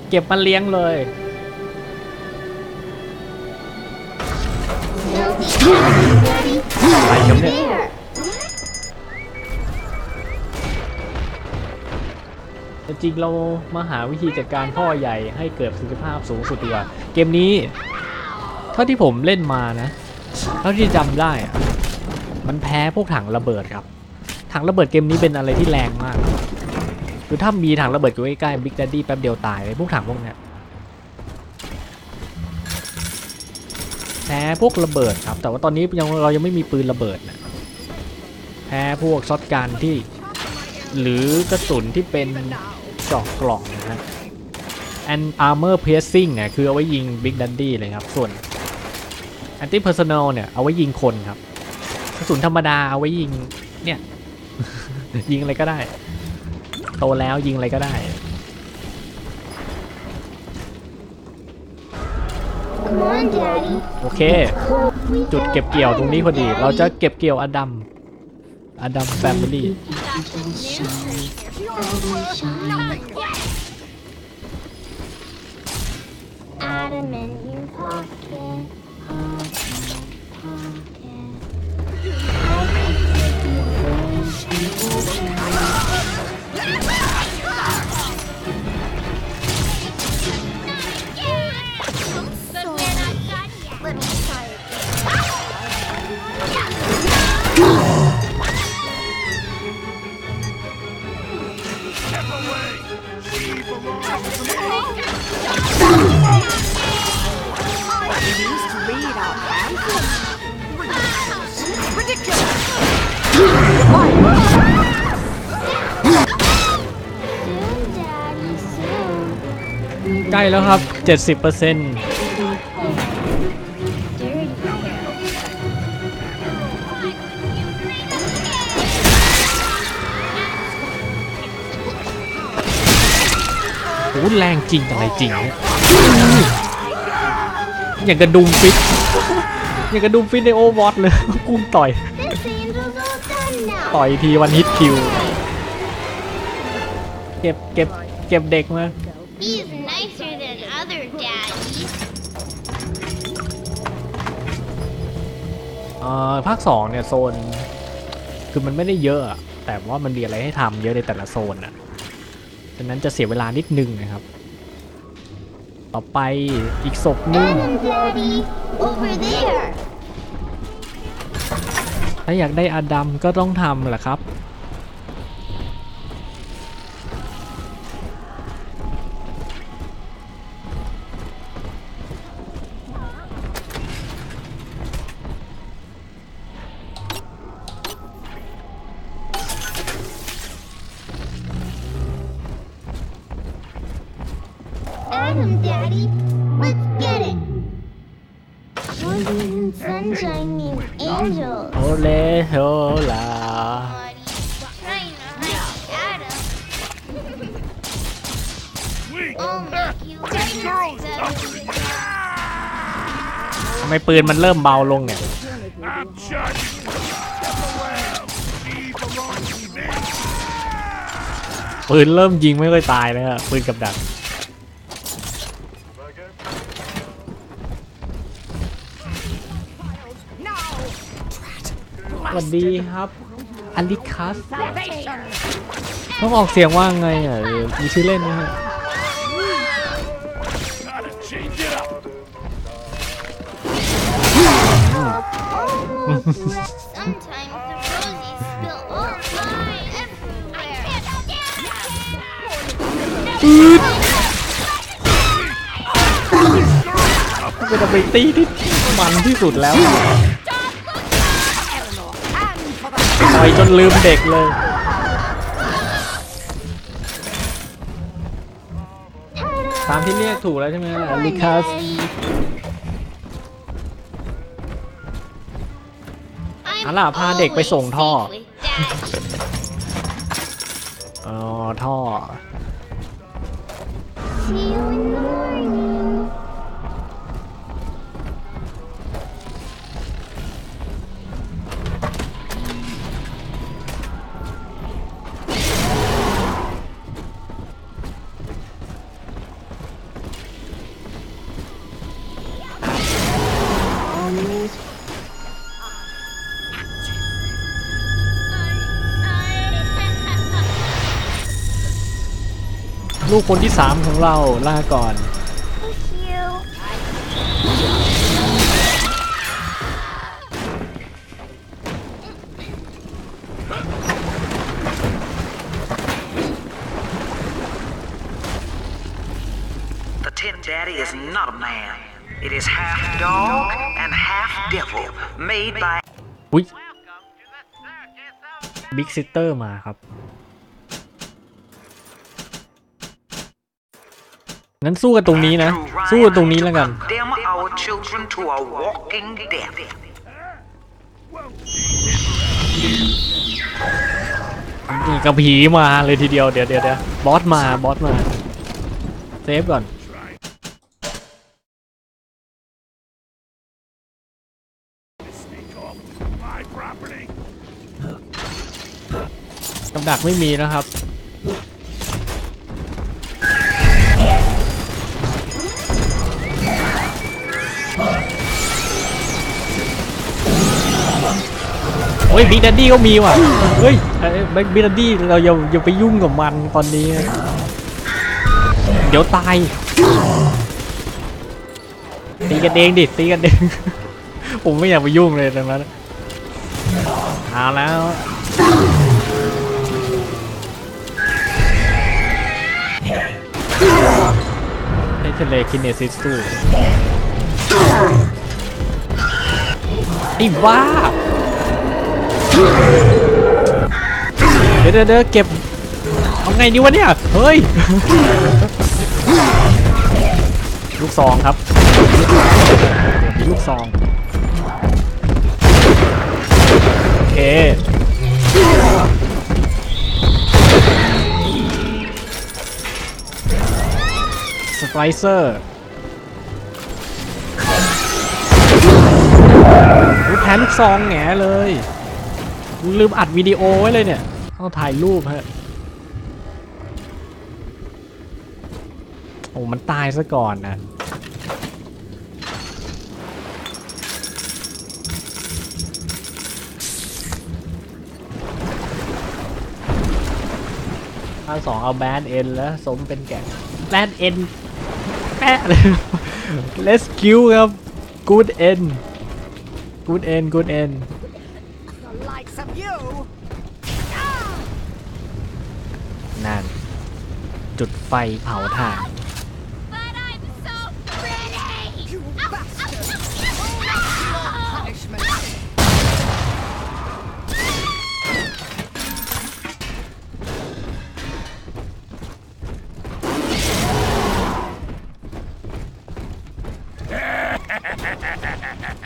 เก็บมาเลี้ยงเลยอะไรครับเนี่ยจริงเรามาหาวิธีจัดการพ่อใหญ่ให้เกิดประสิทธิภาพสูงสุดดีกว่าเกมนี้เท่าที่ผมเล่นมานะเท่าที่จำได้มันแพ้พวกถังระเบิดครับถังระเบิดเกมนี้เป็นอะไรที่แรงมากคือถ้ามีถังระเบิดอยู่ใกล้ๆบิ๊กแดดดี้แป๊บเดียวตายเลยพวกถังพวกนี้ แพ้พวกระเบิดครับแต่ว่าตอนนี้ยังเรายังไม่มีปืนระเบิดนะแพ้พวกช็อตการที่หรือกระสุนที่เป็นเจาะกล่องนะฮะ and armor piercing เนี่ยคือเอาไว้ยิง big dandy เลยครับส่วน anti personal เนี่ยเอาไว้ยิงคนครับกระสุนธรรมดาเอาไว้ยิงเนี่ย ยิงอะไรก็ได้โตแล้วยิงอะไรก็ได้โอเคจุดเก็บเกี่ยวตรงนี้พอดีเราจะเก็บเกี่ยวอดัมอดัมแฟมิลี่ใกล้แล้วครับ เจ็ดสิบเปอร์เซ็นต์ โอ้แรงจริงอะไรจริงอย่างกระดุมฟิตอย่างกระดุมฟิตใน Overwatch เลยกุ้งต่อยต่อยทีวันฮิตคิวเก็บเก็บเก็บเด็กมาภาคสองเนี่ยโซนคือมันไม่ได้เยอะแต่ว่ามันมีอะไรให้ทำเยอะในแต่ละโซนอ่ะฉะนั้นจะเสียเวลานิดนึงนะครับต่อไปอีกศพนึงถ้าอยากได้อดัมก็ต้องทำแหละครับปืนมันเริ่มเบาลงเนี่ยปืนเริ่มยิงไม่ค่อยตายนะครับปืนกับดักสวัสดีครับอลิคัสต้องออกเสียงว่าไงอ่ะมีชื่อเล่นไหมฮะเป็นอเมตี้ที่มันที่สุดแล้วต่อยจนลืมเด็กเลยตามที่เรียกถูกแล้วใช่ไหมลิคัสอันล่ะพาเด็กไปส่งท่ออ๋อท่อลูกคนที่สามของเราลาก่อน It is half dog and half devil, made by. อุ๊ย Big Sister มาครับงั้นสู้กันตรงนี้นะสู้กันตรงนี้แล้วกันนี่กระผีมาเลยทีเดียวเดี๋ยวเดี๋ยวเดี๋ยวบอสมาบอสมาเซฟก่อนกำดักไม่มีนะครับโอ้ยบิ๊กแดดดี้ก็มีว่ะเฮ้ยบิ๊กแดดดี้เราอย่าอย่าไปยุ่งกับมันตอนนี้เดี๋ยวตายตีกันเองดิตีกันเองผมไม่อยากไปยุ่งเลยตอนนั้นเอาแล้วได้ทะเลคินเนซิสตู้ไอ้บ้าเดี๋ยวเดี๋ยวเก็บเอาไงดีวะเนี่ยเฮ้ยลูกซองครับลูกซองโอเคสไปเซอร์แพ้ลูกซองแง่เลยลืมอัดวิดีโอไว้เลยเนี่ยต้องถ่ายรูปฮะโอ้มันตายซะก่อนนะภาคสองเอาแบนเอ็นแล้วสมเป็นแกะแบนเอ็นแปะเลย rescue ครับ good end good end good endนั่นจุดไฟเผาถ่าน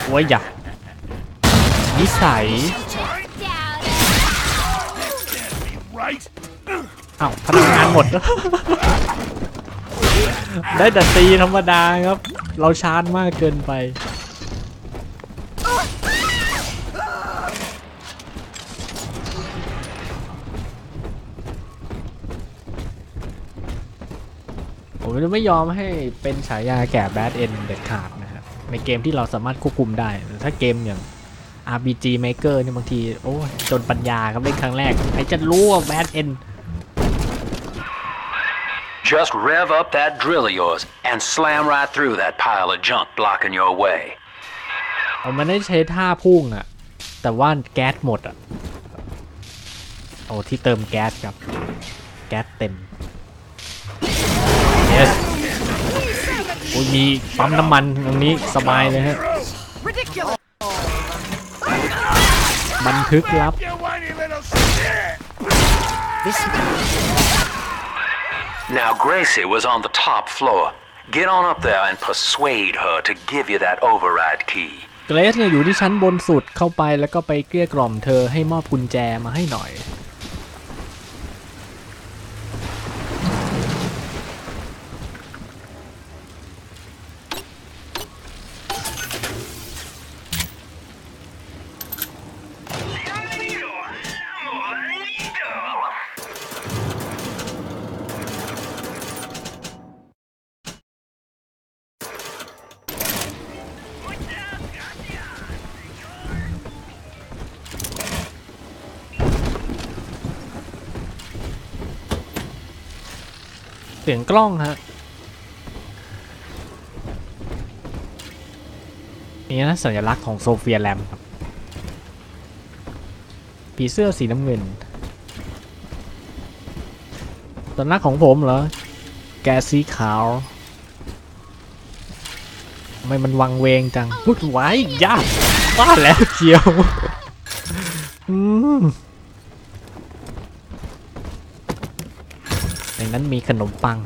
โอ้ยอย่านิสัยอ้าวพลังงานหมดได้แต่ตีธรรมดาครับเราชาร์จมากเกินไปผมจะไม่ยอมให้เป็นฉายาแก่แบดเอ็นเด็ดขาดนะครับในเกมที่เราสามารถควบคุมได้ถ้าเกมอย่างอาร์ พี จี Maker เนี่ยบางทีโอ้ยจนปัญญาครับเล่นครั้งแรกใครจะรู้ว่า Bad End Just rev up that drill of yours and slam right through that pile of junk blocking your way เอามันได้ใช้ท่าพุ่งอะแต่ว่าแก๊สหมดอะโอ้ที่เติมแก๊สครับแก๊สเต็ม Yes โอ้ยมีปั๊มน้ำมันตรงนี้สบายเลยฮะบันทึกลับNow Gracie was on the top floor. Get on up there and persuade her to give you that override key. Grace เนี่ยอยู่ที่ชั้นบนสุดเข้าไปแล้วก็ไปเกลี้ยกล่อมเธอให้มอบกุญแจมาให้หน่อยเสียงกล้องฮะนี่นะสัญลักษณ์ของโซเฟียแลมครับผีเสื้อสีน้ำเงินสัญลักษณ์ของผมเหรอแกสีขาว ทำไมมันวังเวงจังพูดไว้ยากว่าแล้วเชียวอืมในนั้นมีขนมปัง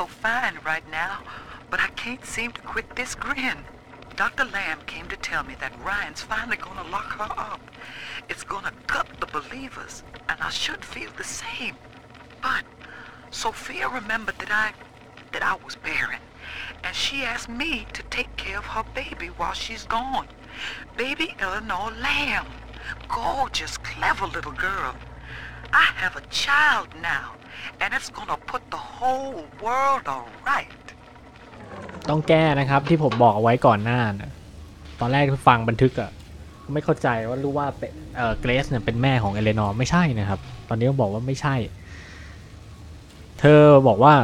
So fine right now, but I can't seem to quit this grin. Doctor Lamb came to tell me that Ryan's finally gonna lock her up. It's gonna gut the believers, and I should feel the same. But Sophia remembered that I that I was barren, and she asked me to take care of her baby while she's gone. Baby Eleanor Lamb. Gorgeous, clever little girl. I have a child now.And it's gonna put the whole world alright. ต้องแก้นะครับที่ผมบอกไว้ก่อนหน้านะตอนแรกฟังบันทึกอะไม่เข้าใจว่ารู้ว่าเป็นเอ่อเกรซเนี่ยเป็นแม่ของเอเลนอร์ไม่ใช่นะครับตอนนี้ต้องบอกว่าไม่ใช่เธอบอกว่า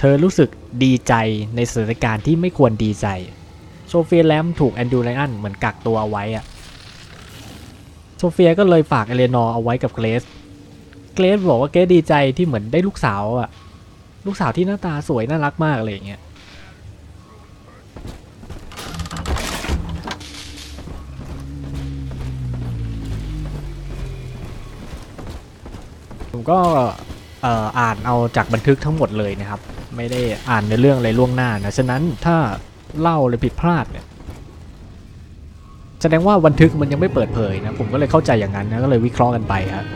เธอรู้สึกดีใจในสถานการณ์ที่ไม่ควรดีใจโซเฟียแลมถูกแอนดรูว์ไรอันเหมือนกักตัวเอาไว้อะโซเฟียก็เลยฝากเอเลนอร์เอาไว้กับเกรซเกรซบอกว่าเกรซดีใจที่เหมือนได้ลูกสาวอ่ะลูกสาวที่หน้าตาสวยน่ารักมากอะไรอย่างเงี้ยผมก็เอ่ออ่านเอาจากบันทึกทั้งหมดเลยนะครับไม่ได้อ่านในเรื่องอะไรล่วงหน้านะฉะนั้นถ้าเล่าเลยผิดพลาดเนี่ยแสดงว่าบันทึกมันยังไม่เปิดเผยนะผมก็เลยเข้าใจอย่างนั้นนะก็เลยวิเคราะห์กันไปครับ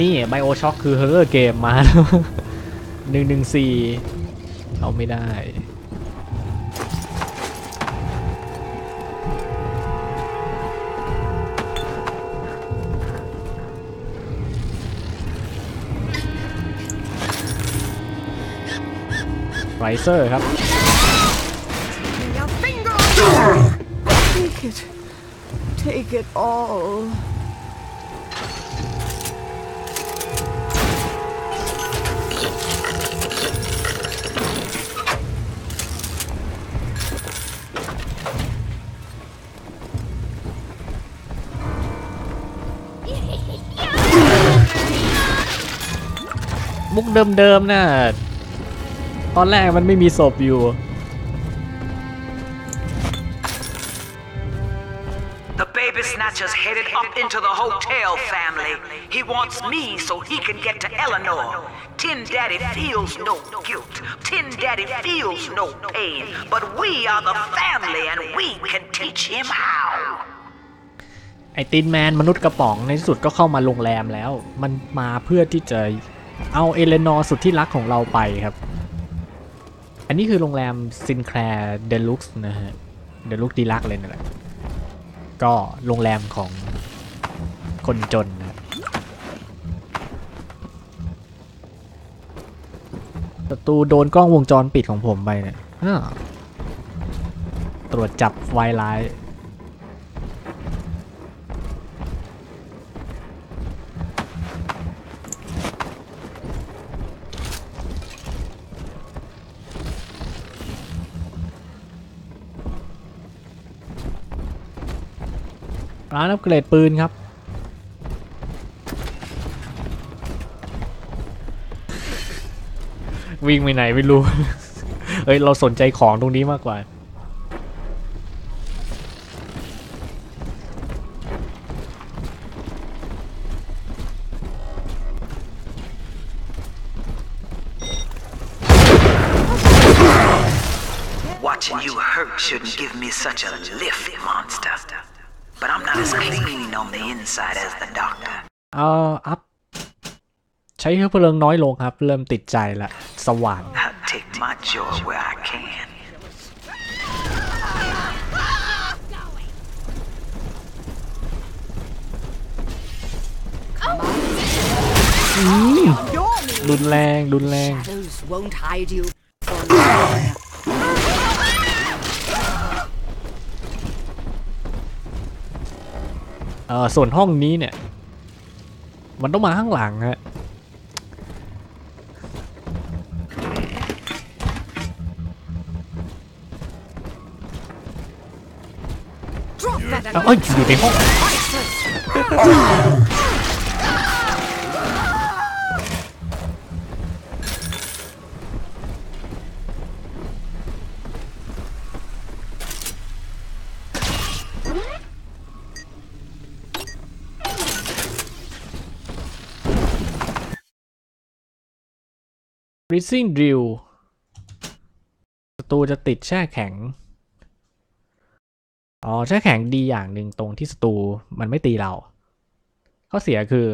นี่ไบโอช็อคคือฮอร์เรอร์เกมมาแล้วหนึ่งหนึ่งสี่เอาไม่ได้ไรเซอร์ครับมุกเดิมๆนะตอนแรกมันไม่มีศพอยู่Tin Daddy feels no guilt. Tin Daddy feels no pain. But we are the family and we can teach him how. ไอตินแมนมนุษย์กระป๋องในที่สุดก็เข้ามาโรงแรมแล้วมันมาเพื่อที่จะเอาเอเลนอร์สุดที่รักของเราไปครับอันนี้คือโรงแรม Sinclair Deluxe นะฮะ Deluxe ดีลักซ์เลยนั่นแหละก็โรงแรมของคนจนนะประตูโดนกล้องวงจรปิดของผมไปเนี่ยตรวจจับวายร้ายร้านอัปเกรดปืนครับวิ่งไปไหนไม่รู้เฮ้ยเราสนใจของตรงนี้มากกว่าเอาอัพใช้เชื้อเพลิงน้อยลงครับเริ่มติดใจละสว่างรุนแรงรุนแรง wolves won't hide you for long.เออส่วนห้องนี้เนี่ยมันต้องมาข้างหลังฮะเอ้ยอยู่ในห้องริซซิ่งดิวประตูจะติดแช่แข็งอ๋อแช่แข็งดีอย่างหนึ่งตรงที่ศัตรูมันไม่ตีเราข้อเสียคือ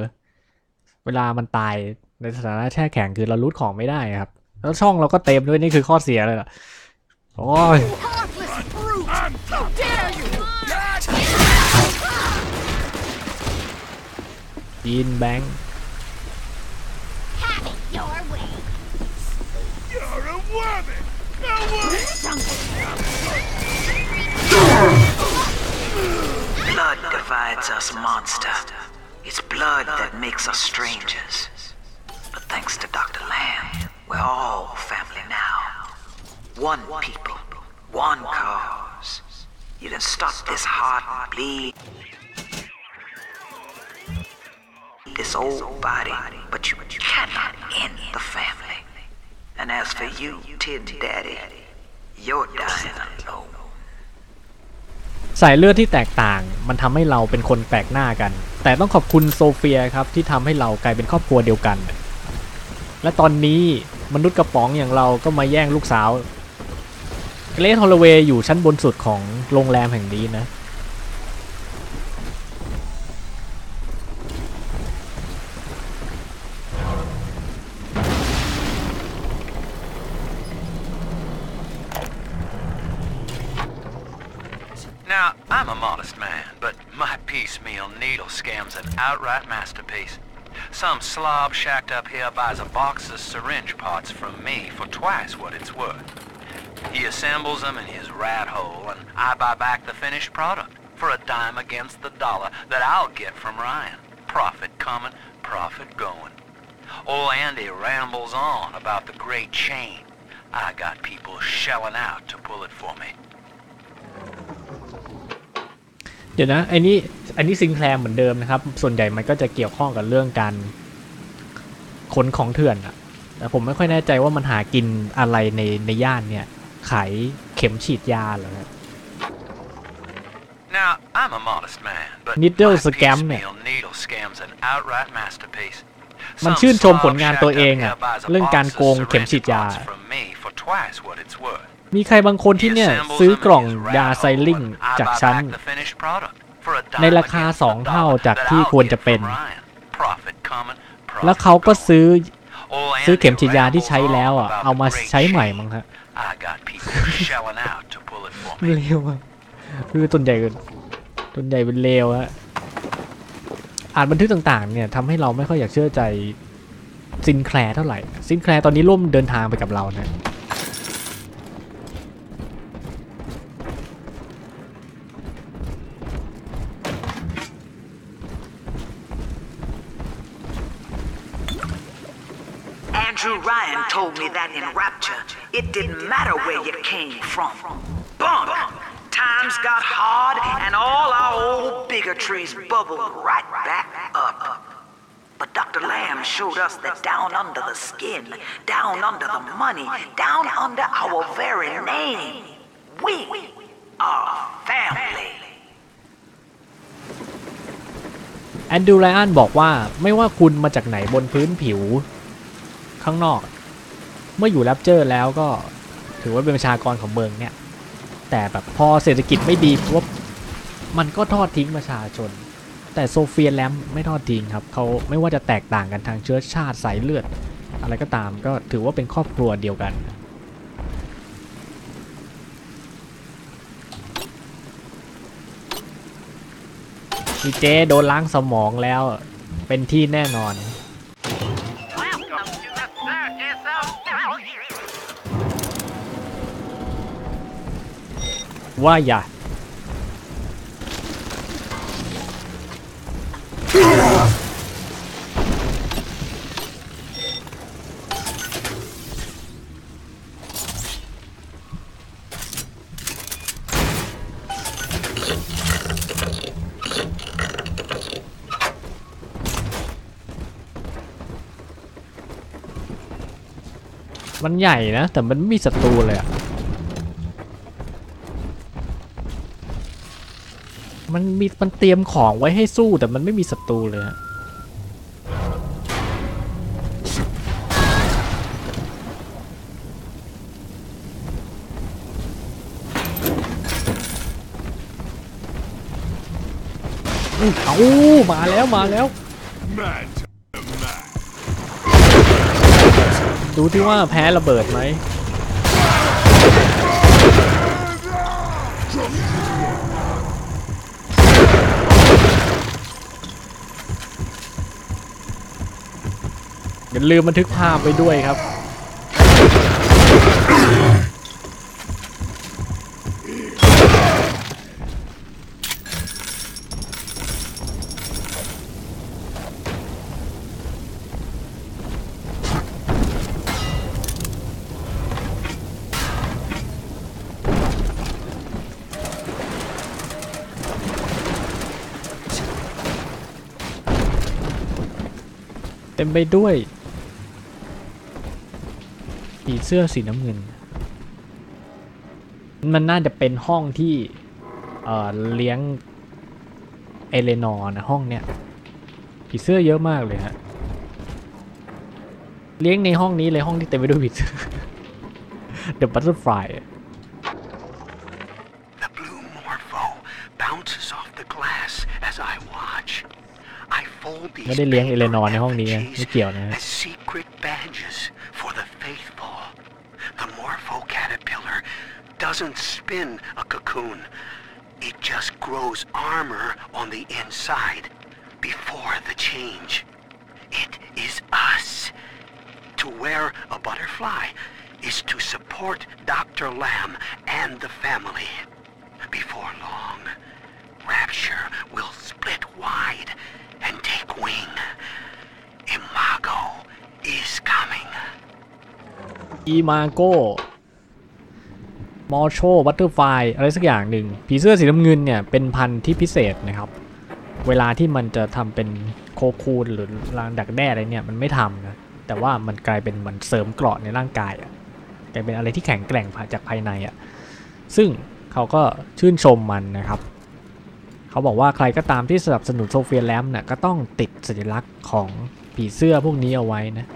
เวลามันตายในสถานะแช่แข็งคือเรารูทของไม่ได้ครับแล้วช่องเราก็เต็มด้วยนี่คือข้อเสียเลยล่ะโอ้ยจีนแบงค์Blood divides us, monster. It's blood that makes us strangers. But thanks to Doctor Lamb, we're all family now. One people, one cause. You can stop this heart bleed, this old body, but you cannot end the family. And as for you, Tin Daddy, you're dying alone.สายเลือดที่แตกต่างมันทำให้เราเป็นคนแปลกหน้ากันแต่ต้องขอบคุณโซเฟียครับที่ทำให้เรากลายเป็นครอบครัวเดียวกันและตอนนี้มนุษย์กระป๋องอย่างเราก็มาแย่งลูกสาว Grace Holloway อยู่ชั้นบนสุดของโรงแรมแห่งนี้นะI'm a modest man, but my piecemeal needle scam's an outright masterpiece. Some slob shacked up here buys a box of syringe parts from me for twice what it's worth. He assembles them in his rat hole, and I buy back the finished product for a dime against the dollar that I'll get from Ryan. Profit coming, profit going. Old Andy rambles on about the great chain. I got people shelling out to pull it for me.เดี๋ยวนะไอ้นี่ไอ้นี่ซิงแคลร์เหมือนเดิมนะครับส่วนใหญ่มันก็จะเกี่ยวข้องกับเรื่องการขนของเถื่อนอะแต่ผมไม่ค่อยแน่ใจว่ามันหากินอะไรในในย่านเนี่ยขายเข็มฉีดยาเหรอครับนิดเดิลสแกมเนี่ยมันชื่นชมผลงานตัวเองอะเรื่องการโกงเข็มฉีดยามีใครบางคนที่เนี่ยซื้อกล่องยาไซลิงจากฉันในราคาสองเท่าจากที่ควรจะเป็นแล้วเขาก็ซื้อซื้อเข็มฉีดยาที่ใช้แล้วอ่ะเอามาใช้ใหม่มั้งฮะเลวอ่ะคือต้นใหญ่ต้นใหญ่เป็นเลวฮะอ่านบันทึกต่างๆเนี่ยทำให้เราไม่ค่อยอยากเชื่อใจซินแคลร์เท่าไหร่ซินแคลร์ตอนนี้ร่วมเดินทางไปกับเรานะAndrew Ryan told me that in Rapture, it didn't matter where you came from. Bunk! Times got hard and all our old bigotries bubbled right back up. But Doctor Lamb showed us that down under the skin, down under the money, down under our very name, we are family. Andrew Ryan บอกว่าไม่ว่าคุณมาจากไหนบนพื้นผิวข้างนอกเมื่ออยู่แรปเจอร์แล้วก็ถือว่าเป็นประชากรของเมืองเนี่ยแต่แบบพอเศรษฐกิจไม่ดีปุ๊บมันก็ทอดทิ้งประชาชนแต่โซเฟียแลมไม่ทอดทิ้งครับเขาไม่ว่าจะแตกต่างกันทางเชื้อชาติสายเลือดอะไรก็ตามก็ถือว่าเป็นครอบครัวเดียวกันพี่เจโดนล้างสมองแล้วเป็นที่แน่นอน Why ya?มันใหญ่นะแต่มันไม่มีศัตรูเลยอะมันมีมันเตรียมของไว้ให้สู้แต่มันไม่มีศัตรูเลยอะเอ้ามาแล้วมาแล้วดูที่ว่าแพ้ระเบิดไหมอย่าลืมบันทึกภาพไปด้วยครับเต็มไปด้วยผีเสื้อสีน้ำเงินมันน่าจะเป็นห้องที่ เอ่อ เลี้ยงเอเลนอร์นะห้องเนี้ยผีเสื้อเยอะมากเลยฮะเลี้ยงในห้องนี้เลยห้องที่เต็มไปด้วยผีเสื้อ The Butterflyไม่ได้เลี้ยงเอเลนอร์ในห้องนี้ไม่เกี่ยวนะฮะ Secret badges for the faithful. The Morpho caterpillar doesn't spin a cocoon. It just grows armor on the inside before the change. It is us. To wear a butterfly is to support Doctor Lamb and the family. Before long, Rapture will split wide.And take wing. Imago is coming. Imago, Morpho, Butterfly อะไรสักอย่างหนึ่งผีเสื้อสีน้ำเงินเนี่ยเป็นพันธุ์ที่พิเศษนะครับเวลาที่มันจะทำเป็นโคคูนหรือรางดักแด้อะไรเนี่ยมันไม่ทำนะแต่ว่ามันกลายเป็นมันเสริมเกราะในร่างกายอ่ะแต่เป็นอะไรที่แข็งแกร่งจากภายในอ่ะซึ่งเขาก็ชื่นชมมันนะครับเขาบอกว่าใครก็ตามที่สนับสนุนโซเฟียแลมเนี่ยก็ต้องติดสัญลักษณ์ของผีเสื้อพวกนี้เอาไว้นะ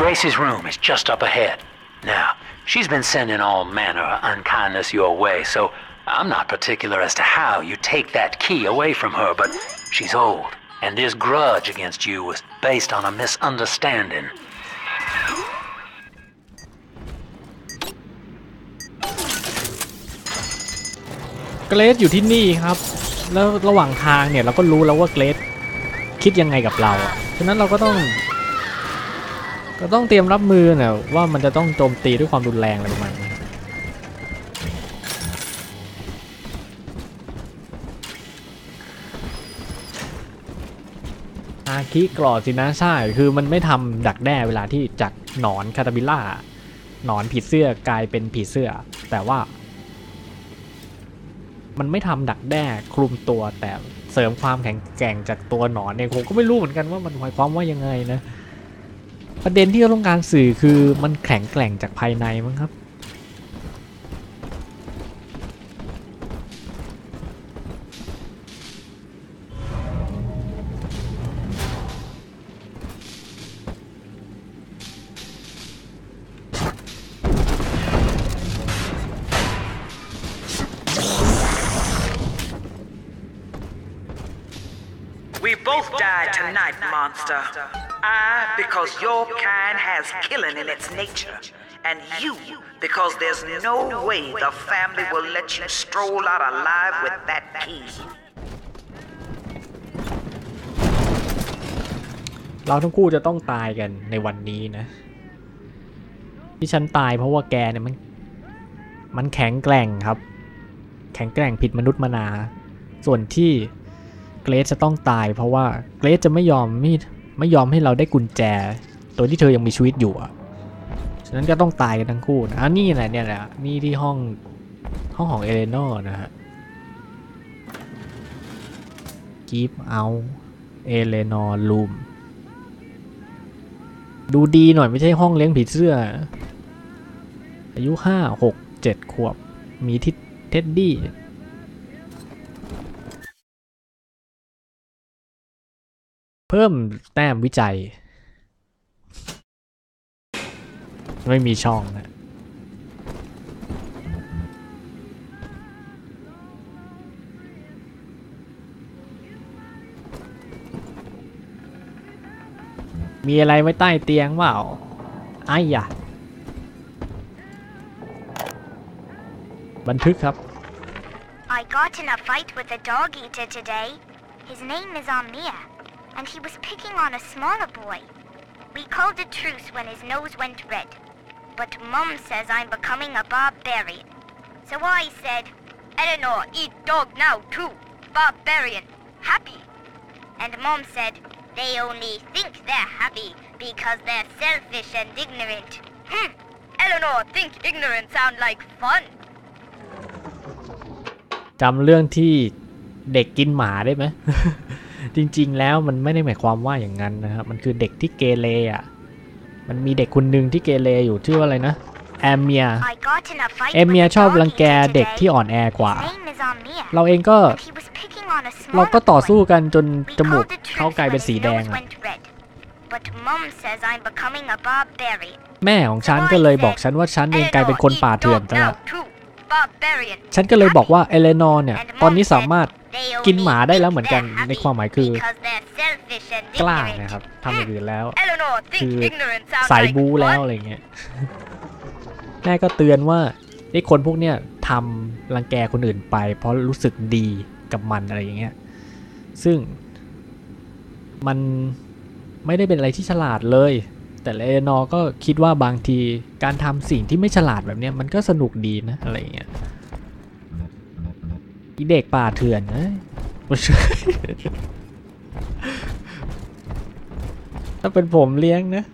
Grace's room is just up ahead. Now, she's been sending all manner of unkindness your way, so.I'm not particular as to how you take that key away from her, but she's old, and this grudge against you was based on a misunderstanding. Grace อยู่ที่นี่ครับแล้วระหว่างทางเนี่ยเราก็รู้แล้วว่า Grace คิดยังไงกับเราฉะนั้นเราก็ต้องก็ต้องเตรียมรับมือนะว่ามันจะต้องโจมตีด้วยความรุนแรงอะไรประมาณนี้อาคิกรอสินะใช่คือมันไม่ทำดักแด้เวลาที่จากหนอนคาตาบิล่าหนอนผีเสื้อกลายเป็นผีเสื้อแต่ว่ามันไม่ทำดักแด้คลุมตัวแต่เสริมความแข็งแกร่งจากตัวหนอนเนี่ยผมก็ไม่รู้เหมือนกันว่ามันหมายความว่ายังไงนะประเด็นที่เราต้องการสื่อคือมันแข็งแกร่งจากภายในมั้งครับMonster. I, because your kind has killing in its nature, and you, because there's no way the family will let you stroll out alive with that key. เราทั้งคู่จะต้องตายกันในวันนี้นะที่ฉันตายเพราะว่าแกเนี่ยมันมันแข็งแกร่งครับแข็งแกร่งผิดมนุษย์มนาส่วนที่เกรซจะต้องตายเพราะว่าเกรซจะไม่ยอมไม่ไม่ยอมให้เราได้กุญแจโดยที่เธอยังมีชีวิตอยู่ฉะนั้นก็ต้องตายกันทั้งคู่นะนี่แหละเนี่ยแหละนี่ที่ห้องห้องของเอเลนอร์นะฮะ Keep out Eleanor Lambดูดีหน่อยไม่ใช่ห้องเลี้ยงผีเสื้ออายุห้าหกเจ็ดขวบมีทิดเท็ดดี้เพิ่มแต้มวิจัยไม่มีช่องนะมีอะไรไว้ใต้เตียงเปล่าไอ้ยะบันทึกครับ I got in a fight with a dog eater today. His name is Amir, and he was picking on a smaller boy. We called a truce when his nose went red, but Mom says I'm becoming a barbarian. So I said, Eleanor, eat dog now too, barbarian, happy. And Mom said.They only think they're happy because they're selfish and ignorant. Hmm. Eleanor, think ignorant sound like fun. จำเรื่องที่เด็กกินหมาได้ไหม จริงๆแล้วมันไม่ได้หมายความว่าอย่างนั้นนะครับมันคือเด็กที่เกเรอ่ะมันมีเด็กคนหนึ่งที่เกเรอยู่ชื่ออะไรนะแอมเมียแอมเมียชอบรังแกเด็กที่อ่อนแอกว่าเราเองก็เราก็ต่อสู้กันจนจมูกเขากลายเป็นสีแดงแม่ของฉันก็เลยบอกฉันว่าฉันเองกลายเป็นคนป่าเถื่อนไปแล้วฉันก็เลยบอกว่าเอเลนอร์เนี่ยตอนนี้สามารถกินหมาได้แล้วเหมือนกันในความหมายคือกล้านะครับทำอย่างอื่นแล้วคือสายบู๊แล้วอะไรเงี้ยแม่ก็เตือนว่าไอ้คนพวกเนี้ยทำรังแกคนอื่นไปเพราะรู้สึกดีกับมันอะไรอย่างเงี้ยซึ่งมันไม่ได้เป็นอะไรที่ฉลาดเลยแต่เอเลนอร์ก็คิดว่าบางทีการทำสิ่งที่ไม่ฉลาดแบบเนี้ยมันก็สนุกดีนะอะไรอย่างเงี้ยอีเด็กป่าเถื่อนนะ ถ้าเป็นผมเลี้ยงนะ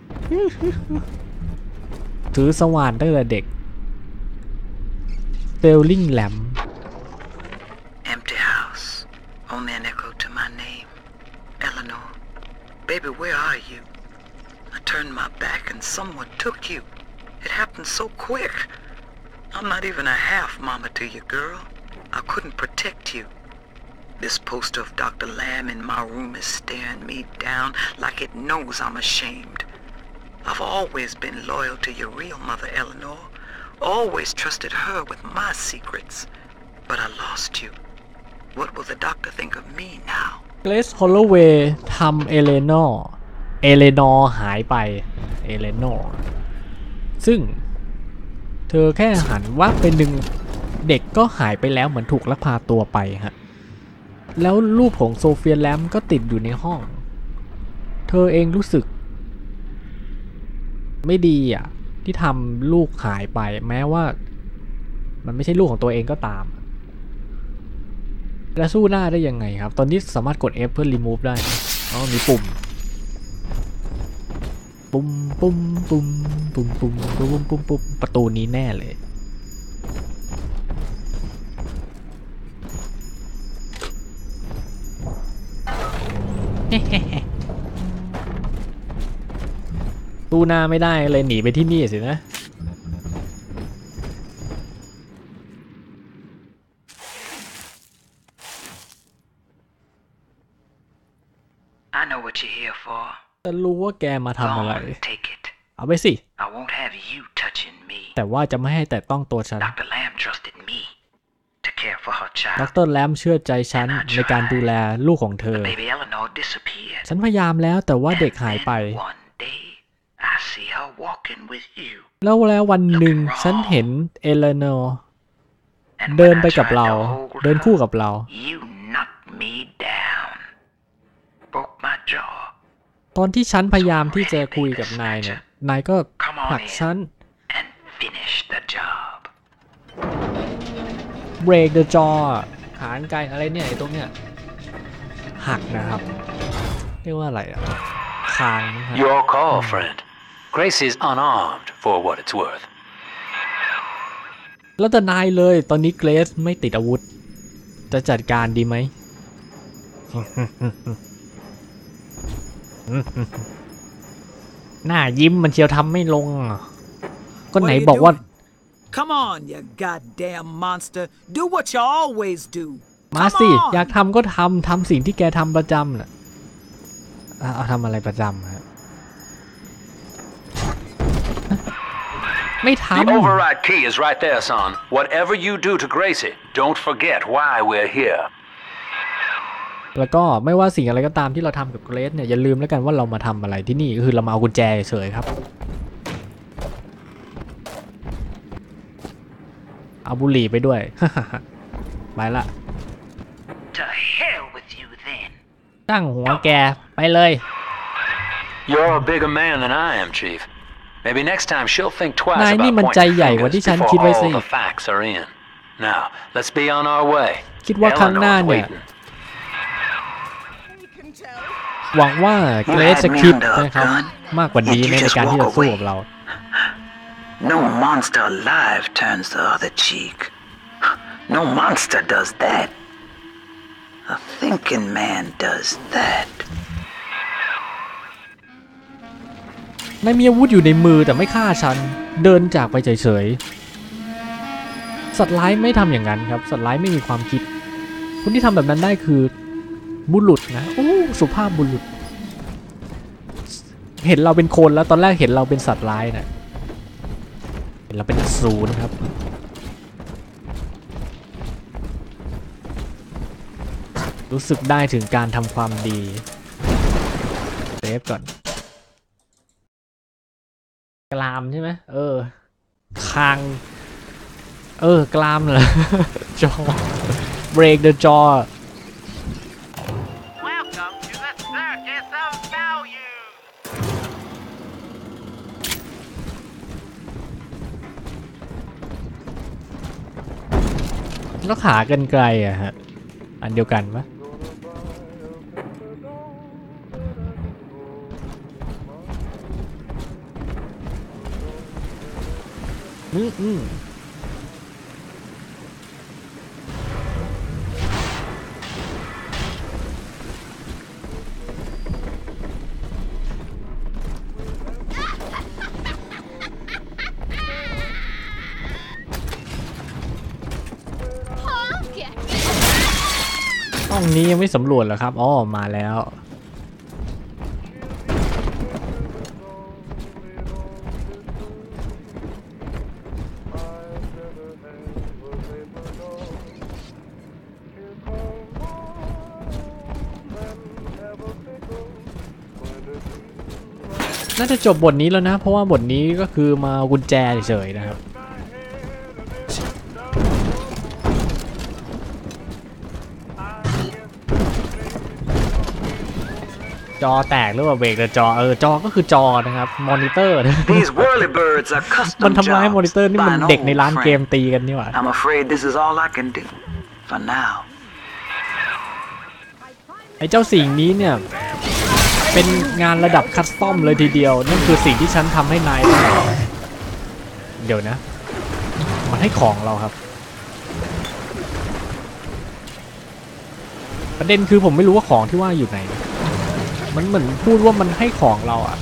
ถือสว่านตั้งแต่เด็ก Failing Lamb Empty house only an echo to my name Eleanor baby where are you I turned my back and someone took you it happened so quick I'm not even a half mama to you girl I couldn't protect you this poster of Doctor Lamb in my room is staring me down like it knows I'm ashamed I've always been loyal to your real mother, Eleanor. Always trusted her with my secrets. But I lost you. What will the doctor think of me now? Grace Holloway ทำ Eleanor. Eleanor หายไป Eleanor ซึ่งเธอแค่หันว่าเป็นหนึ่งเด็กก็หายไปแล้วเหมือนถูกลักพาตัวไปฮะแล้วรูปของโซเฟียแลมก็ติดอยู่ในห้องเธอเองรู้สึกไม่ดีอ่ะที่ทำลูกหายไปแม้ว่ามันไม่ใช่ลูกของตัวเองก็ตามแล้วสู้หน้าได้ยังไงครับตอนนี้สามารถกด F เพื่อ remove ได้อ๋อมีปุ่มปุ่มปุ่มปุ่มปุ่มปุ่มปุ่มปุ่มปุ่มประตูนี้แน่เลยตู้หน้าไม่ได้เลยหนีไปที่นี่สินะจะรู้ว่าแกมาทำอะไรเอาไปสิแต่ว่าจะไม่ให้แตะต้องตัวฉันด็อกเตอร์แลมเชื่อใจฉันในการดูแลลูกของเธอฉันพยายามแล้วแต่ว่าเด็กหายไปI see her walking with you. แล้วแล้ววันหนึ่งฉันเห็นเอเลนอร์เดินไปกับเราเดินคู่กับเราตอนที่ฉันพยายามที่จะคุยกับนายเนี่ยนายก็ผลักฉัน break the jaw ขานไกลอะไรเนี่ยไอ้ตรงเนี้ยหักนะครับเรียกว่าอะไรอ่ะคางนะครับ Your call friend Grace is unarmed for what it's worth แล้วแต่นายเลยตอนนี้ Grace ไม่ติดอาวุธจะจัดการดีไหม หน้ายิ้มมันเชียวทำไม่ลงก็ไหนบอกว่า Come on you goddamn monster do what you always do มาสิอยากทำก็ทำทำสิ่งที่แกทำประจำน่ะเอาทำอะไรประจำฮะไม่ทำ The override key is right there, son. Whatever you do to Gracie, don't forget why we're here. แล้วก็ไม่ว่าสิ่งอะไรก็ตามที่เราทำกับเกรซเนี่ยอย่าลืมแล้วกันว่าเรามาทำอะไรที่นี่คือเรามาเอากุญแจเฉยครับเอาบุหรี่ไปด้วย ไปละตั้งหัวแกไปเลย You're a bigger man than I am, Chief.Maybe next time she'll think twice about pointing fingers before all the facts are in. Now, let's be on our way. Eleanor's waiting. หวังว่าเกรซจะคิดนะครับมากกว่านี้ในการที่จะสู้กับเรา No monster alive turns the other cheek. No monster does that. A thinking man does that.นายมีอาวุธอยู่ในมือแต่ไม่ฆ่าฉันเดินจากไปเฉยๆสัตว์ร้ายไม่ทำอย่างนั้นครับสัตว์ร้ายไม่มีความคิดคนที่ทำแบบนั้นได้คือบุรุษนะโอ้สุภาพบุรุษเห็นเราเป็นคนแล้วตอนแรกเห็นเราเป็นสัตว์ร้ายนะเห็นเราเป็นศูนย์ครับรู้สึกได้ถึงการทำความดีเซฟก่อนกรามใช่ไหมเออคางเออกรามเหรอจอ break the jaw แล้วขากรรไกรอะฮะอันเดียวกันปะอืมอืมห้องนี้ยังไม่สำรวจเหรอครับอ๋อมาแล้วน่าจะจบบทนี้แล้วนะเพราะว่าบทนี้ก็คือมากุญแจเฉยๆนะครับจอแตกหรือว่าเบรกแต่จอเออจอก็คือจอนะครับมอนิเตอร์มันทำร้ายมอนิเตอร์นี่มันเด็กในร้านเกมตีกันนี่หว่าไอ้เจ้าสิ่งนี้เนี่ยเป็นงานระดับคัสตอมเลยทีเดียวนั่นคือสิ่งที่ฉันทำให้นายเดี๋ยวนะมันให้ของเราครับประเด็นคือผมไม่รู้ว่าของที่ว่าอยู่ไหนมันเหมือนพูดว่ามันให้ของเราอ่ะ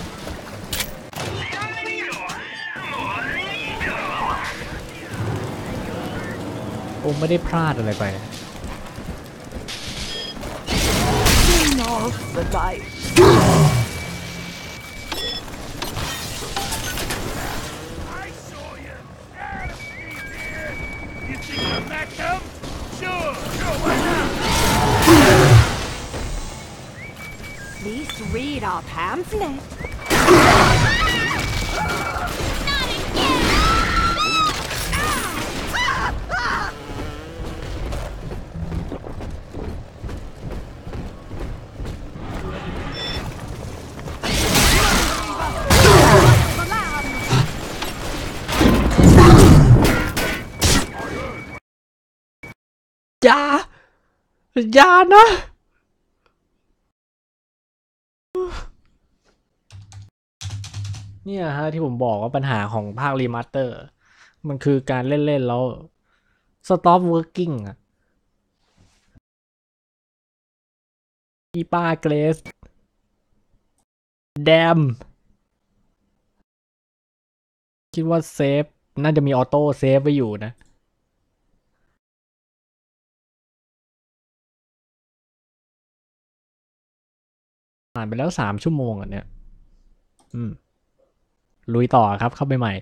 โอ้ไม่ได้พลาดอะไรไปRead our pamphlet. Not again. อย่าอย่านะเนี่ยฮะที่ผมบอกว่าปัญหาของภาครีมาสเตอร์มันคือการเล่นๆแล้ว stop working อ่ะอีป้าเกรซ damn คิดว่าเซฟน่าจะมีออโต้เซฟไว้อยู่นะผ่านไปแล้วสามชั่วโมงอ่ะเนี่ยอืมลุยต่อครับเข้าไปใหม่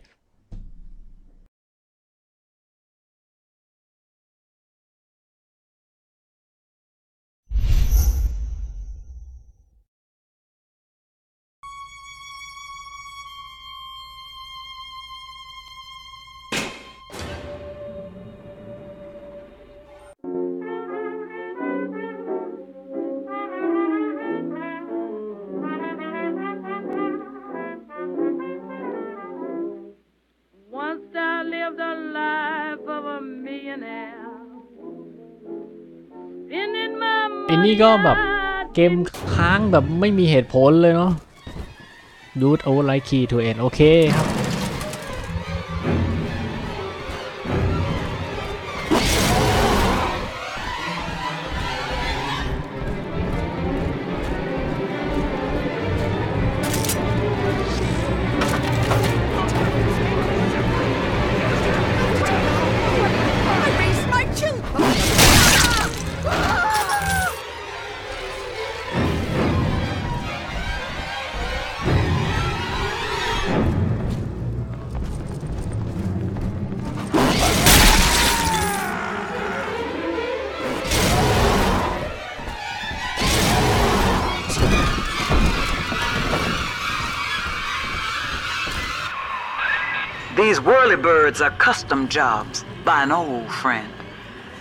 นี่ก็แบบเกมค้างแบบไม่มีเหตุผลเลยเนาะ Use override key to end โอเคครับBirds are custom jobs by an old friend.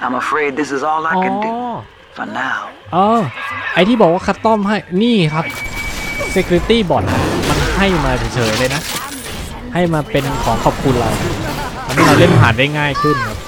I'm afraid this is all I can do for now. อ๋อไอที่บอกว่าคัสตอมให้นี่ครับ Security Bot มันให้มาเฉยๆเลยนะให้มาเป็นของขอบคุณเราทำให้เราเล่นผ่านได้ง่ายขึ้นครับ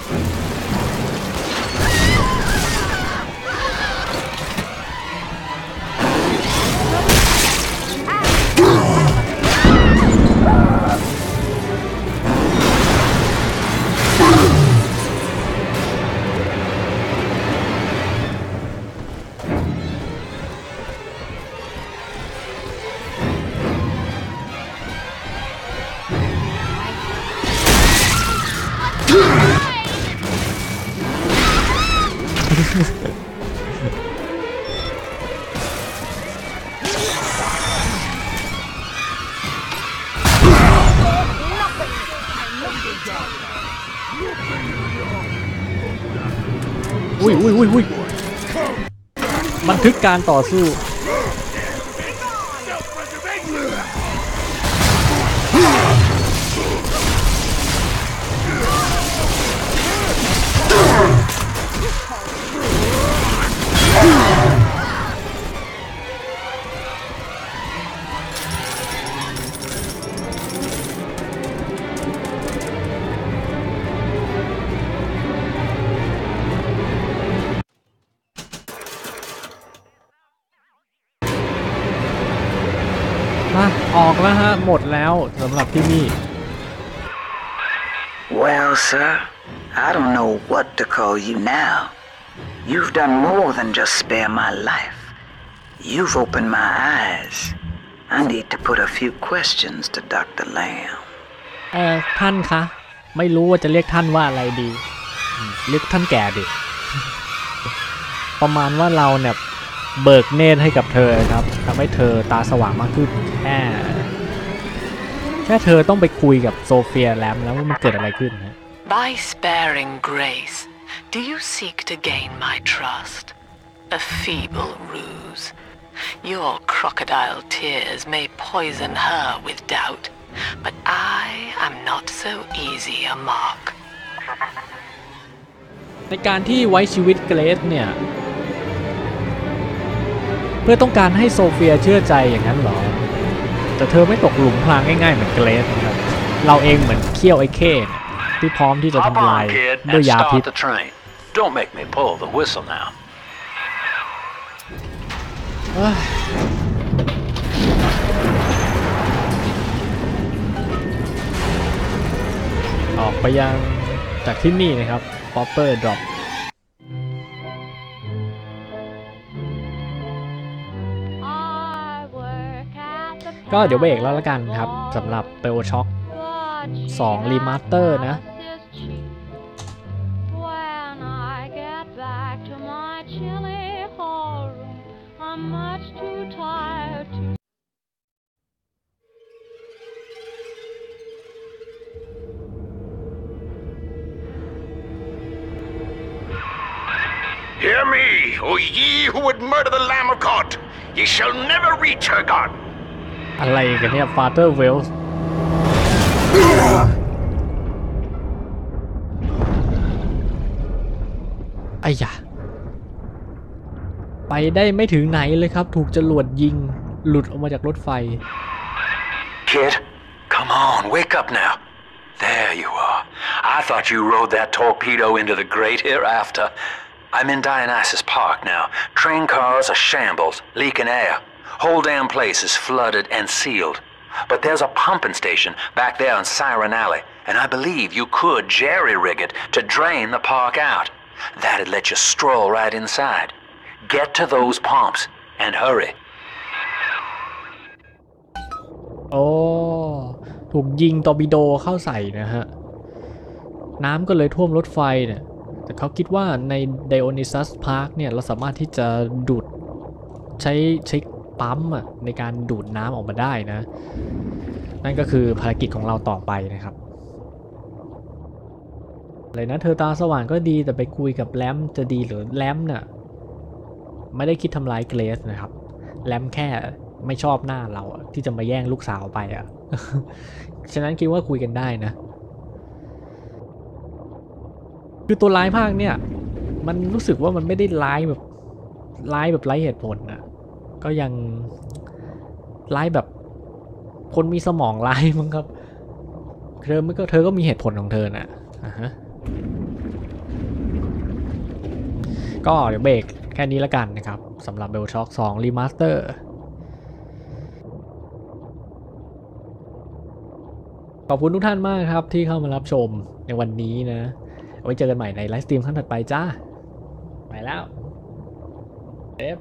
บันทึกการต่อสู้หมดแล้วสำหรับที่นี่ Well sir, I don't know what to call you now. You've done more than just spare my life. You've opened my eyes. I need to put a few questions to ด็อกเตอร์ Lamb. เอ่อท่านคะไม่รู้ว่าจะเรียกท่านว่าอะไรดีเรียกท่านแก่ดิประมาณว่าเราเนี่ยเบิกเนตรให้กับเธอครับทำให้เธอตาสว่างมากขึ้นแค่แค่เธอต้องไปคุยกับโซเฟียแลมแล้วว่ามันเกิดอะไรขึ้นนะ By sparing Grace, do you seek to gain my trust? A feeble ruse. Your crocodile tears may poison her with doubt, but I am not so easy a mark. ในการที่ไว้ชีวิตเกรซเนี่ยเพื่อต้องการให้โซเฟียเชื่อใจอย่างนั้นหรอแต่เธอไม่ตกหลุมพรางง่ายๆเหมือนเกรซนะครับเราเองเหมือนเขี้ยวไอ้เข้ที่พร้อมที่จะทำลายด้วยยาพิษ Don't make me pull the whistle now.ออกไปยังจากที่นี่นะครับ Pauper's Dropก็เดี๋ยวเบรกแล้วละกันครับสำหรับเปโอช็อคสองรีมาสเตอร์นะHear me, O ye who would murder the Lamb of God. Ye shall never reach her God.อะไรกันเนี่ยฟาเธอร์เวลส์ไอ้ยะไปได้ไม่ถึงไหนเลยครับถูกจรวดยิงหลุดออกมาจากรถไฟ Kid, come on, wake up now. There you are. I thought you rode that torpedo into the great hereafter. I'm in Dionysus Park now. Train cars are shambles, leaking air.Whole damn place is flooded and sealed. But there's a pumping station back there in Siren Alley, and I believe you could jerry-rig it to drain the park out. That'd let you stroll right inside. Get to those pumps and hurry. โอ้ถูกยิงตอร์ปิโดเข้าใส่นะฮะน้ำก็เลยท่วมรถไฟเนี่ยแต่เขาคิดว่าใน Dionysus Park เนี่ยเราสามารถที่จะดูดใช้ใช้ปั๊มอ่ะในการดูดน้ำออกมาได้นะนั่นก็คือภารกิจของเราต่อไปนะครับอะไรนะเธอตาสว่างก็ดีแต่ไปคุยกับแรมจะดีหรือแรมน่ะไม่ได้คิดทำร้ายเกรซนะครับแรมแค่ไม่ชอบหน้าเราที่จะมาแย่งลูกสาวไปอ่ะ ฉะนั้นคิดว่าคุยกันได้นะคือตัวร้ายภาคเนี่ยมันรู้สึกว่ามันไม่ได้ร้ายแบบร้ายแบบไร้เหตุผลนะก็ยังร้ายแบบคนมีสมองร้ายมั้งครับเธอไม่ก็เธอก็มีเหตุผลของเธอนะอ่ะฮะก็เดี๋ยวเบรกแค่นี้ละกันนะครับสำหรับ BioShock สอง Remasterขอบคุณทุกท่านมากครับที่เข้ามารับชมในวันนี้นะไว้เจอกันใหม่ในไลฟ์สตรีมครั้งถัดไปจ้าไปแล้วเอฟ